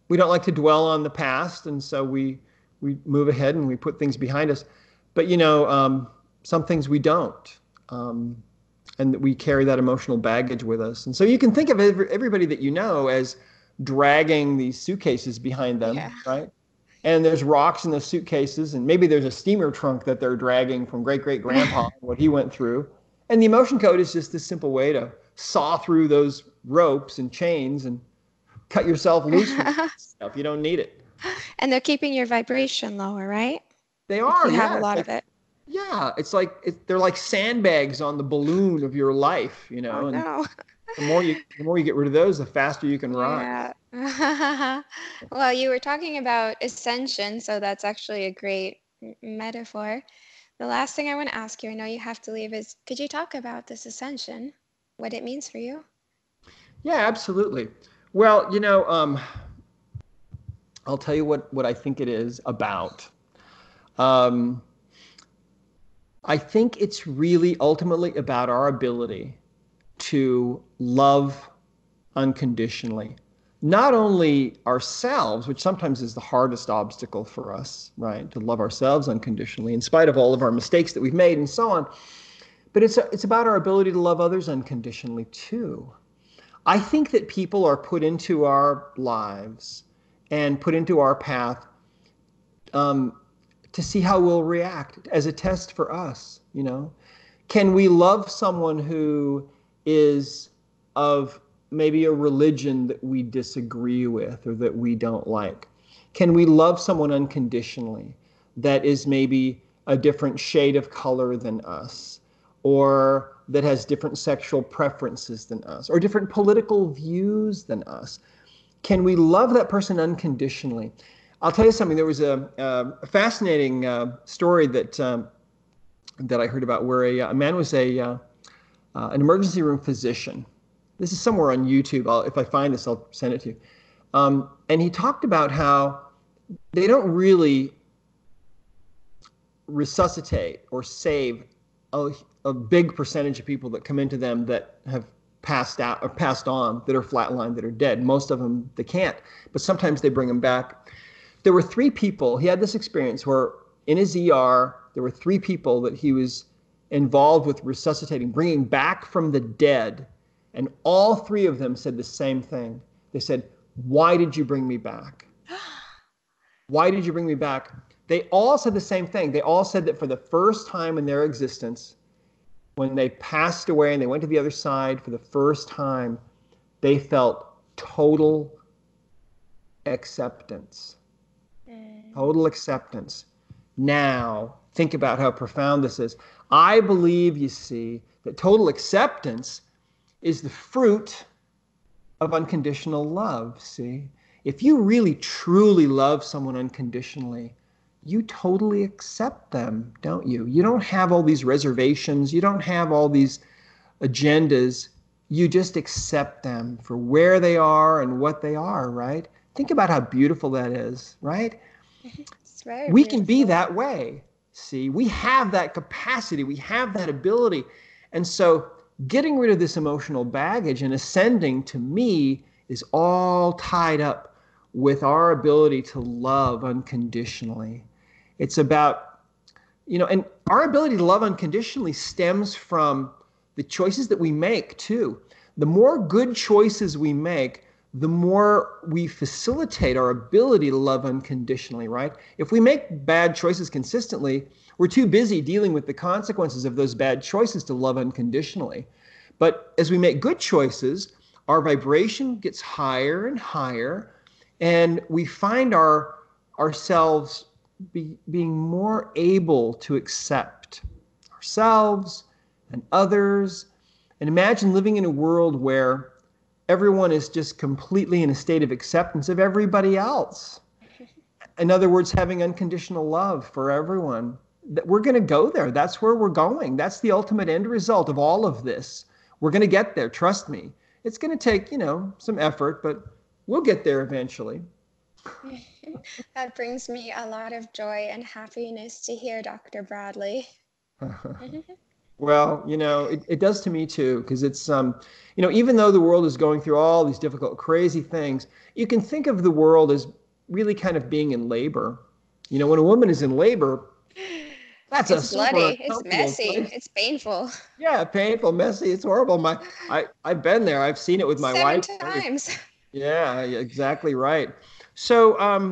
we don't like to dwell on the past. And so we move ahead and we put things behind us, but some things we don't, and we carry that emotional baggage with us. And so you can think of everybody that you know as dragging these suitcases behind them. Yeah. Right. And there's rocks in those suitcases, and maybe there's a steamer trunk that they're dragging from great-great-grandpa, what he went through. And the emotion code is just this simple way to saw through those ropes and chains and cut yourself loose from stuff. You don't need it. And they're keeping your vibration lower, right? They are. You have a lot of it. Yeah. It's like they're like sandbags on the balloon of your life, Oh, no. The more you get rid of those, the faster you can ride. Yeah. Well, you were talking about ascension, so that's actually a great metaphor. The last thing I want to ask you, I know you have to leave, is could you talk about this ascension, what it means for you? Yeah, absolutely. Well, I'll tell you what I think it is about. I think it's really ultimately about our ability to love unconditionally, not only ourselves, which sometimes is the hardest obstacle for us, right? To love ourselves unconditionally in spite of all of our mistakes that we've made and so on. But it's about our ability to love others unconditionally too. I think that people are put into our lives and put into our path to see how we'll react as a test for us, Can we love someone who is of maybe a religion that we disagree with or that we don't like? Can we love someone unconditionally that is maybe a different shade of color than us, or that has different sexual preferences than us, or different political views than us? Can we love that person unconditionally? I'll tell you something. There was a fascinating story that I heard about where a man was an emergency room physician. This is somewhere on YouTube. If I find this, I'll send it to you. And he talked about how they don't really resuscitate or save a big percentage of people that come into them that have passed out or passed on, that are flatlined, that are dead. Most of them, they can't, but sometimes they bring them back. There were three people. He had this experience where in his ER, there were three people that he was involved with resuscitating, bringing back from the dead. And all three of them said the same thing. They said, "Why did you bring me back? Why did you bring me back?" They all said the same thing. They all said that for the first time in their existence, when they passed away and they went to the other side, for the first time, they felt total acceptance. Total acceptance. Now, think about how profound this is. I believe, you see, that total acceptance is the fruit of unconditional love, see? If you really, truly love someone unconditionally, you totally accept them, don't you? You don't have all these reservations. You don't have all these agendas. You just accept them for where they are and what they are, right? Think about how beautiful that is, right? It's very we beautiful. Can be that way, see? We have that capacity. We have that ability. And so getting rid of this emotional baggage and ascending, to me, is all tied up with our ability to love unconditionally. It's about, and our ability to love unconditionally stems from the choices that we make too. The more good choices we make, the more we facilitate our ability to love unconditionally, right? If we make bad choices consistently, we're too busy dealing with the consequences of those bad choices to love unconditionally. But as we make good choices, our vibration gets higher and higher, and we find ourselves being more able to accept ourselves and others. And imagine living in a world where everyone is just completely in a state of acceptance of everybody else. In other words, having unconditional love for everyone. We're going to go there. That's where we're going. That's the ultimate end result of all of this. We're going to get there. Trust me. It's going to take, some effort, but we'll get there eventually. That brings me a lot of joy and happiness to hear, Dr. Bradley. Well, it does to me too, because it's, even though the world is going through all these difficult, crazy things, you can think of the world as really kind of being in labor. When a woman is in labor, it's bloody, it's messy, it's painful. Yeah, painful, messy, it's horrible. I've been there. I've seen it with my wife. 7 times. Yeah, exactly right. So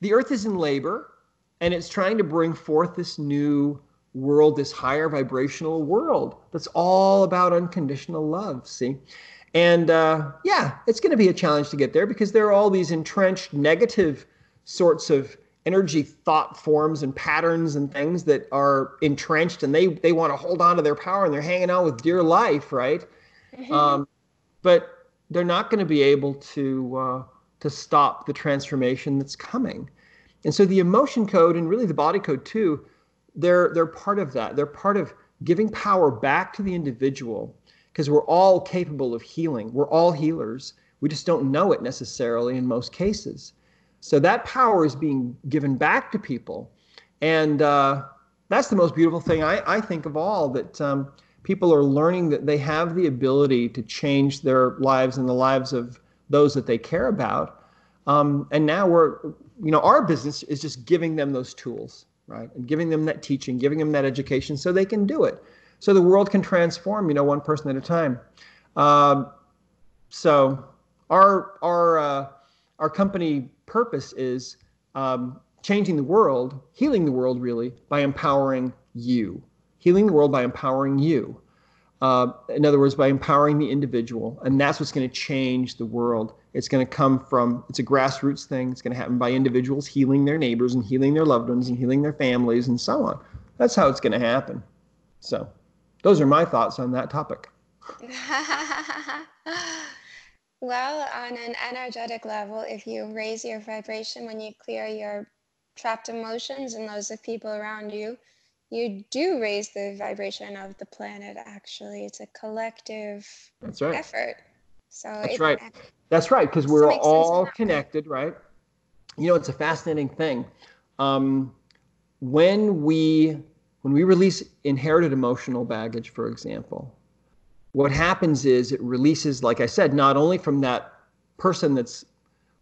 the earth is in labor, and it's trying to bring forth this new world, this higher vibrational world that's all about unconditional love, see? And it's going to be a challenge to get there, because there are all these entrenched negative sorts of energy thought forms and patterns and things that are entrenched, and they want to hold on to their power, and they're hanging on with dear life, right? Mm-hmm. But they're not going to be able to stop the transformation that's coming. And so the emotion code, and really the body code too, they're part of that. They're part of giving power back to the individual, because we're all capable of healing. We're all healers. We just don't know it necessarily in most cases. So that power is being given back to people. And that's the most beautiful thing I think of all, that people are learning that they have the ability to change their lives and the lives of those that they care about. And now our business is just giving them those tools, right? And giving them that teaching, giving them that education so they can do it. So the world can transform, one person at a time. So our company purpose is changing the world, healing the world really, by empowering you. Healing the world by empowering you. In other words, by empowering the individual. And that's what's going to change the world. It's going to come from, it's a grassroots thing. It's going to happen by individuals healing their neighbors and healing their loved ones and healing their families and so on. That's how it's going to happen. So those are my thoughts on that topic. Well, on an energetic level, if you raise your vibration when you clear your trapped emotions and those of people around you, you do raise the vibration of the planet, actually. It's a collective effort. So That's right, because we're all connected, right? It's a fascinating thing. When we release inherited emotional baggage, for example, what happens is it releases, like I said, not only from that person that's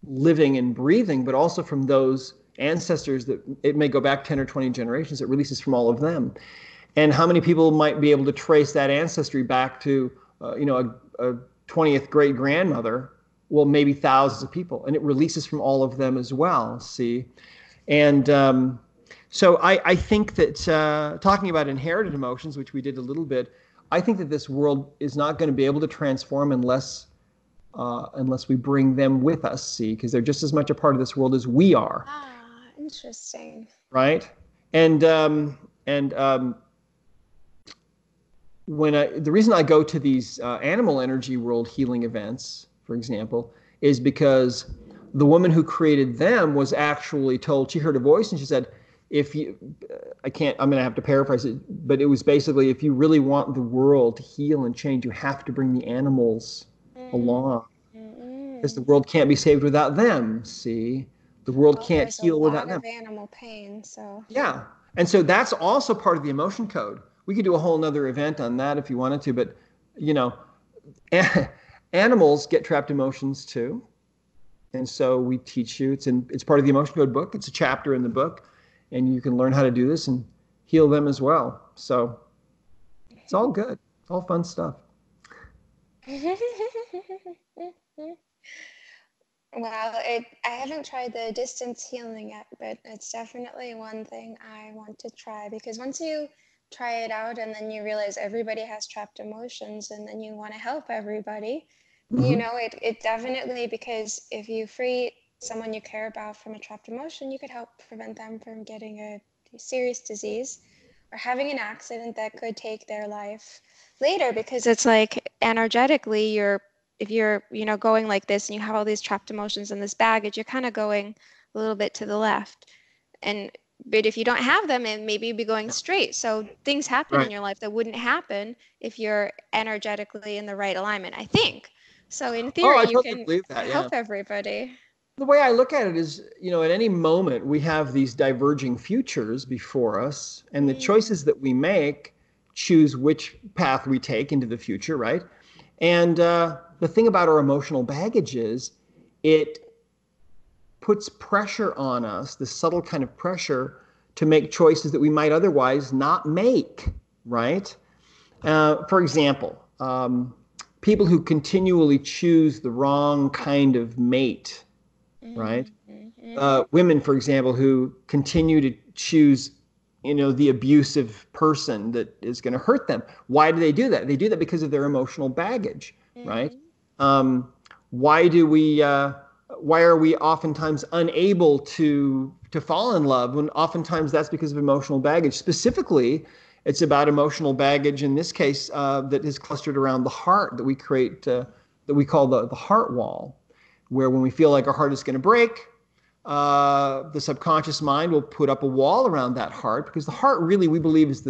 living and breathing, but also from those ancestors that it may go back 10 or 20 generations. It releases from all of them. And how many people might be able to trace that ancestry back to, a 20th great grandmother? Well, maybe thousands of people. And it releases from all of them as well, see? And so I think that talking about inherited emotions, which we did a little bit, I think that this world is not going to be able to transform unless we bring them with us, see, because they're just as much a part of this world as we are. Ah, interesting. Right? And the reason I go to these Animal Energy World healing events, for example, is because the woman who created them was actually told, she heard a voice and she said, I'm going to have to paraphrase it, but it was basically, if you really want the world to heal and change, you have to bring the animals along. Because the world can't be saved without them, see? The world can't heal without them. There's a lot of animal pain, so. Yeah, and so that's also part of the emotion code. We could do a whole other event on that if you wanted to, but, animals get trapped emotions too. And so we teach you, it's part of the emotion code book. It's a chapter in the book. And you can learn how to do this and heal them as well. So it's all good. It's all fun stuff. Well, I haven't tried the distance healing yet, but it's definitely one thing I want to try. Because once you try it out and then you realize everybody has trapped emotions and then you want to help everybody, mm-hmm. It definitely, because if you free someone you care about from a trapped emotion, you could help prevent them from getting a serious disease or having an accident that could take their life later, because it's like energetically if you're going like this and you have all these trapped emotions and this baggage, you're kind of going a little bit to the left. But if you don't have them, and maybe you'd be going straight. So things happen in your life that wouldn't happen if you're energetically in the right alignment, I think. So in theory, you can help everybody. The way I look at it is, at any moment we have these diverging futures before us, and the choices that we make choose which path we take into the future, right? And the thing about our emotional baggage is it puts pressure on us, this subtle kind of pressure, to make choices that we might otherwise not make, right? For example, people who continually choose the wrong kind of mate, right? Women, for example, who continue to choose, the abusive person that is going to hurt them. Why do they do that? They do that because of their emotional baggage, right? Why are we oftentimes unable to fall in love, when oftentimes that's because of emotional baggage? Specifically, it's about emotional baggage in this case that is clustered around the heart, that we create, that we call the heart wall, where when we feel like our heart is going to break, the subconscious mind will put up a wall around that heart, because the heart really, we believe, is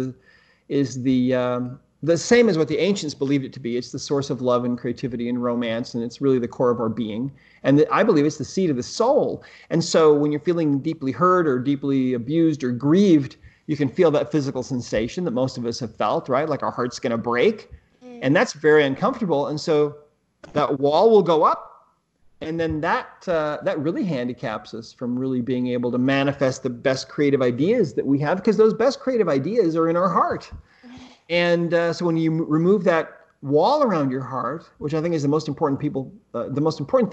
the same as what the ancients believed it to be. It's the source of love and creativity and romance, and it's really the core of our being. And I believe it's the seat of the soul. And so when you're feeling deeply hurt or deeply abused or grieved, you can feel that physical sensation that most of us have felt, right? Like our heart's going to break. And that's very uncomfortable. And so that wall will go up. And then that really handicaps us from really being able to manifest the best creative ideas that we have, because those best creative ideas are in our heart. And so when you remove that wall around your heart, which I think is the most important thing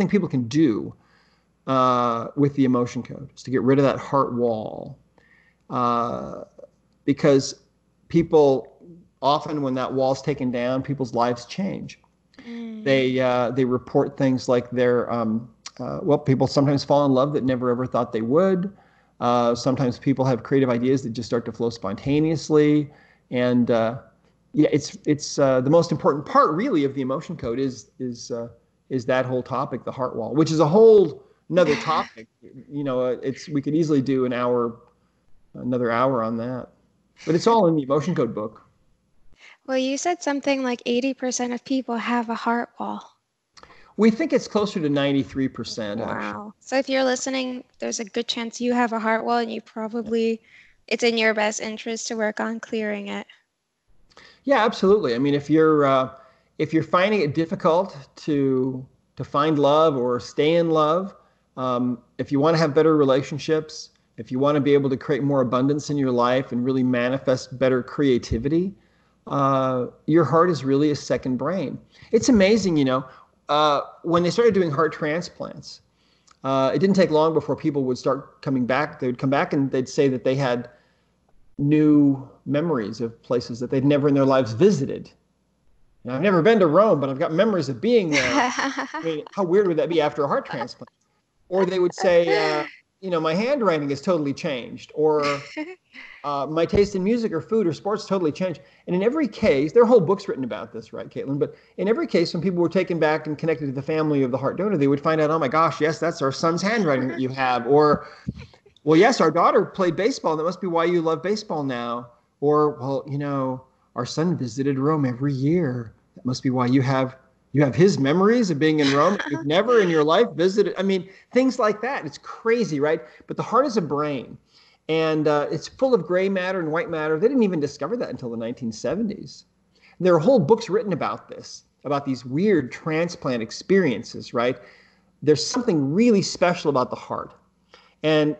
people can do with the emotion code, is to get rid of that heart wall. Because people often, when that wall's taken down, people's lives change. They report things like people sometimes fall in love that never ever thought they would. Sometimes people have creative ideas that just start to flow spontaneously. And it's the most important part really of the emotion code is that whole topic, the heart wall, which is a whole another topic. We could easily do another hour on that, but it's all in the emotion code book. Well, you said something like 80% of people have a heart wall. We think it's closer to 93%. Wow. Actually. So if you're listening, there's a good chance you have a heart wall, and you probably, it's in your best interest to work on clearing it. Yeah, absolutely. I mean, if you're finding it difficult to find love or stay in love, if you want to have better relationships, if you want to be able to create more abundance in your life and really manifest better creativity, your heart is really a second brain. It's amazing, when they started doing heart transplants, it didn't take long before people would start coming back. They would come back and they'd say that they had new memories of places that they'd never in their lives visited. Now, I've never been to Rome, but I've got memories of being there. I mean, how weird would that be after a heart transplant? Or they would say, my handwriting has totally changed, or my taste in music or food or sports totally changed. And in every case, there are whole books written about this, right, Caitlin? But in every case, when people were taken back and connected to the family of the heart donor, they would find out, oh my gosh, yes, that's our son's handwriting that you have. Or, well, yes, our daughter played baseball. That must be why you love baseball now. Or, well, our son visited Rome every year. That must be why you have his memories of being in Rome. You've never in your life visited. I mean, things like that. It's crazy, right? But the heart is a brain, and it's full of gray matter and white matter. They didn't even discover that until the 1970s. And there are whole books written about this, about these weird transplant experiences, right? There's something really special about the heart. And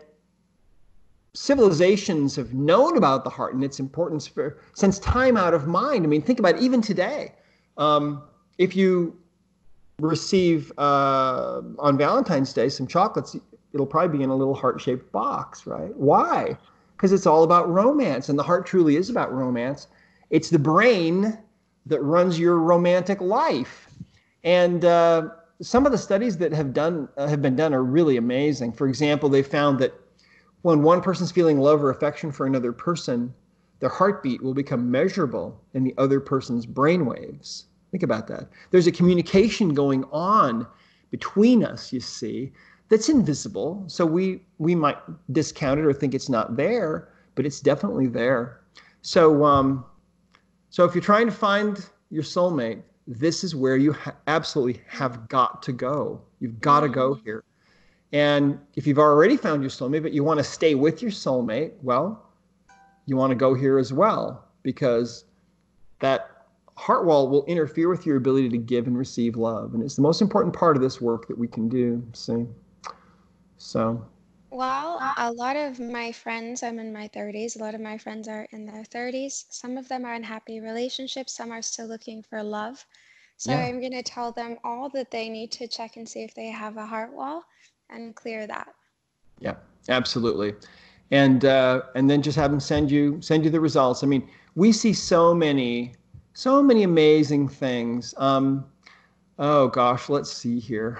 civilizations have known about the heart and its importance since time out of mind. I mean, think about it, even today. If you receive on Valentine's Day some chocolates, it'll probably be in a little heart-shaped box, right? Why? Because it's all about romance, and the heart truly is about romance. It's the brain that runs your romantic life. And some of the studies that have been done are really amazing. For example, they found that when one person's feeling love or affection for another person, their heartbeat will become measurable in the other person's brainwaves. Think about that. There's a communication going on between us, you see, that's invisible. So we might discount it or think it's not there, but it's definitely there. So, so if you're trying to find your soulmate, this is where you absolutely have got to go. You've got to go here. And if you've already found your soulmate, but you want to stay with your soulmate, well, you want to go here as well, because that heart wall will interfere with your ability to give and receive love. And it's the most important part of this work that we can do. See? So. Well, a lot of my friends, I'm in my 30s. A lot of my friends are in their 30s. Some of them are in happy relationships. Some are still looking for love. So yeah. I'm going to tell them all that they need to check and see if they have a heart wall and clear that. Yeah, absolutely. And then just have them send you the results. I mean, we see so many amazing things. Oh gosh, let's see here.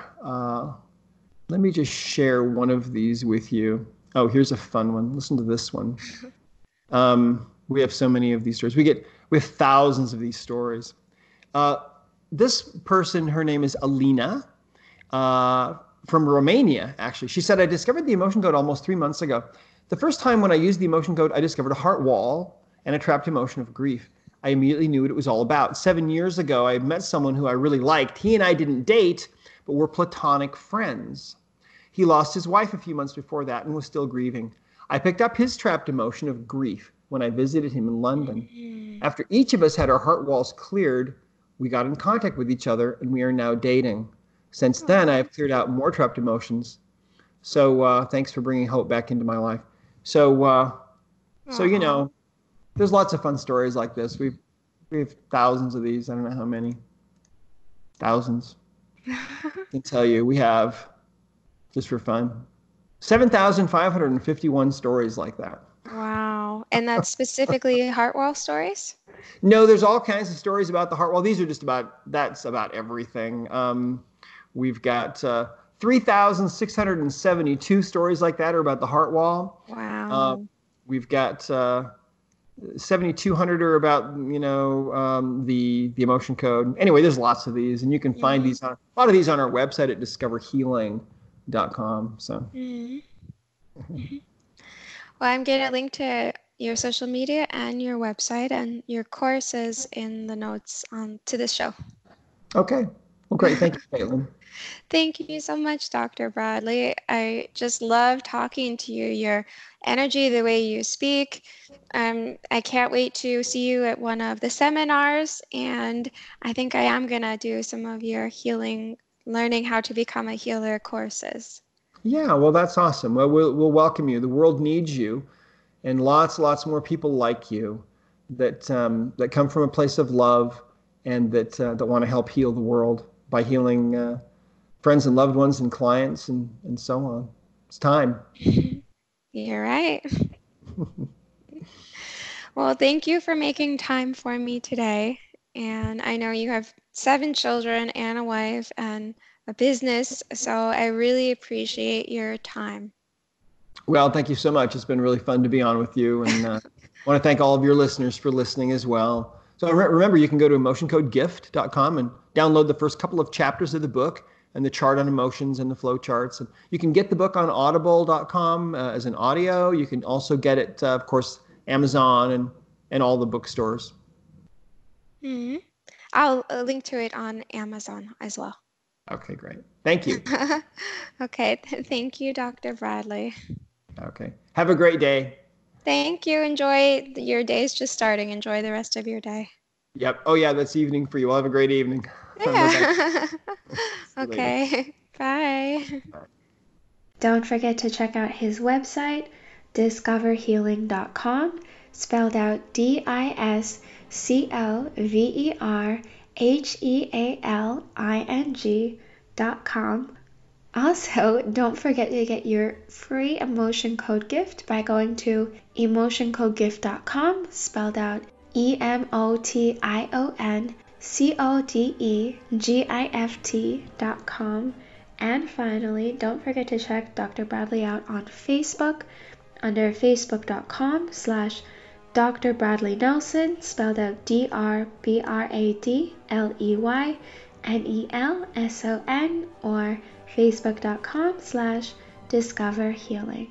Let me just share one of these with you. Oh, here's a fun one. Listen to this one. We have so many of these stories. We have thousands of these stories. This person, her name is Alina, from Romania, actually. She said, I discovered the Emotion Code almost 3 months ago. The first time when I used the Emotion Code, I discovered a heart wall and a trapped emotion of grief. I immediately knew what it was all about. 7 years ago, I met someone who I really liked. He and I didn't date, but were platonic friends. He lost his wife a few months before that and was still grieving. I picked up his trapped emotion of grief when I visited him in London. After each of us had our heart walls cleared, we got in contact with each other and we are now dating. Since then, I have cleared out more trapped emotions. So thanks for bringing hope back into my life. So, so you know, there's lots of fun stories like this. We have thousands of these. I don't know how many. Thousands. I can tell you, we have, just for fun, 7,551 stories like that. Wow. And that's specifically heart wall stories? No, there's all kinds of stories about the heart wall. These are just about, that's about everything. We've got 3,672 stories like that are about the heart wall. Wow. We've got 7,200 are about, you know, the Emotion Code. Anyway, there's lots of these, and you can find these on a lot of these on our website at discoverhealing.com. So, well, I'm going to link to your social media and your website and your courses in the notes to this show. Okay. Well, great. Thank you, Caitlin. Thank you so much, Dr. Bradley. I just love talking to you, your energy, the way you speak. I can't wait to see you at one of the seminars. And I think I am going to do some of your healing, learning how to become a healer courses. Yeah, well, that's awesome. Well, we'll welcome you. The world needs you and lots more people like you that, that come from a place of love and that, that want to help heal the world by healing friends and loved ones and clients and so on. It's time. You're right. Well, thank you for making time for me today. And I know you have 7 children and a wife and a business. So I really appreciate your time. Well, thank you so much. It's been really fun to be on with you. And I want to thank all of your listeners for listening as well. So remember, you can go to emotioncodegift.com and download the first couple of chapters of the book and the chart on emotions and the flow charts. And you can get the book on audible.com as an audio. You can also get it, of course, Amazon and all the bookstores. Mm-hmm. I'll link to it on Amazon as well. Okay, great. Thank you. Okay. Thank you, Dr. Bradley. Okay. Have a great day. Thank you. Enjoy. Your day's just starting. Enjoy the rest of your day. Yep. Oh, yeah. That's evening for you. Have a great evening. Yeah. Okay. Bye. Bye. Don't forget to check out his website, discoverhealing.com, spelled out discoverhealing.com. Also, don't forget to get your free Emotion Code gift by going to emotioncodegift.com, spelled out emotioncodegift.com. And finally, don't forget to check Dr. Bradley out on Facebook under facebook.com Dr. Bradley Nelson, spelled out DrBradley Nelson, or facebook.com/discoverhealing.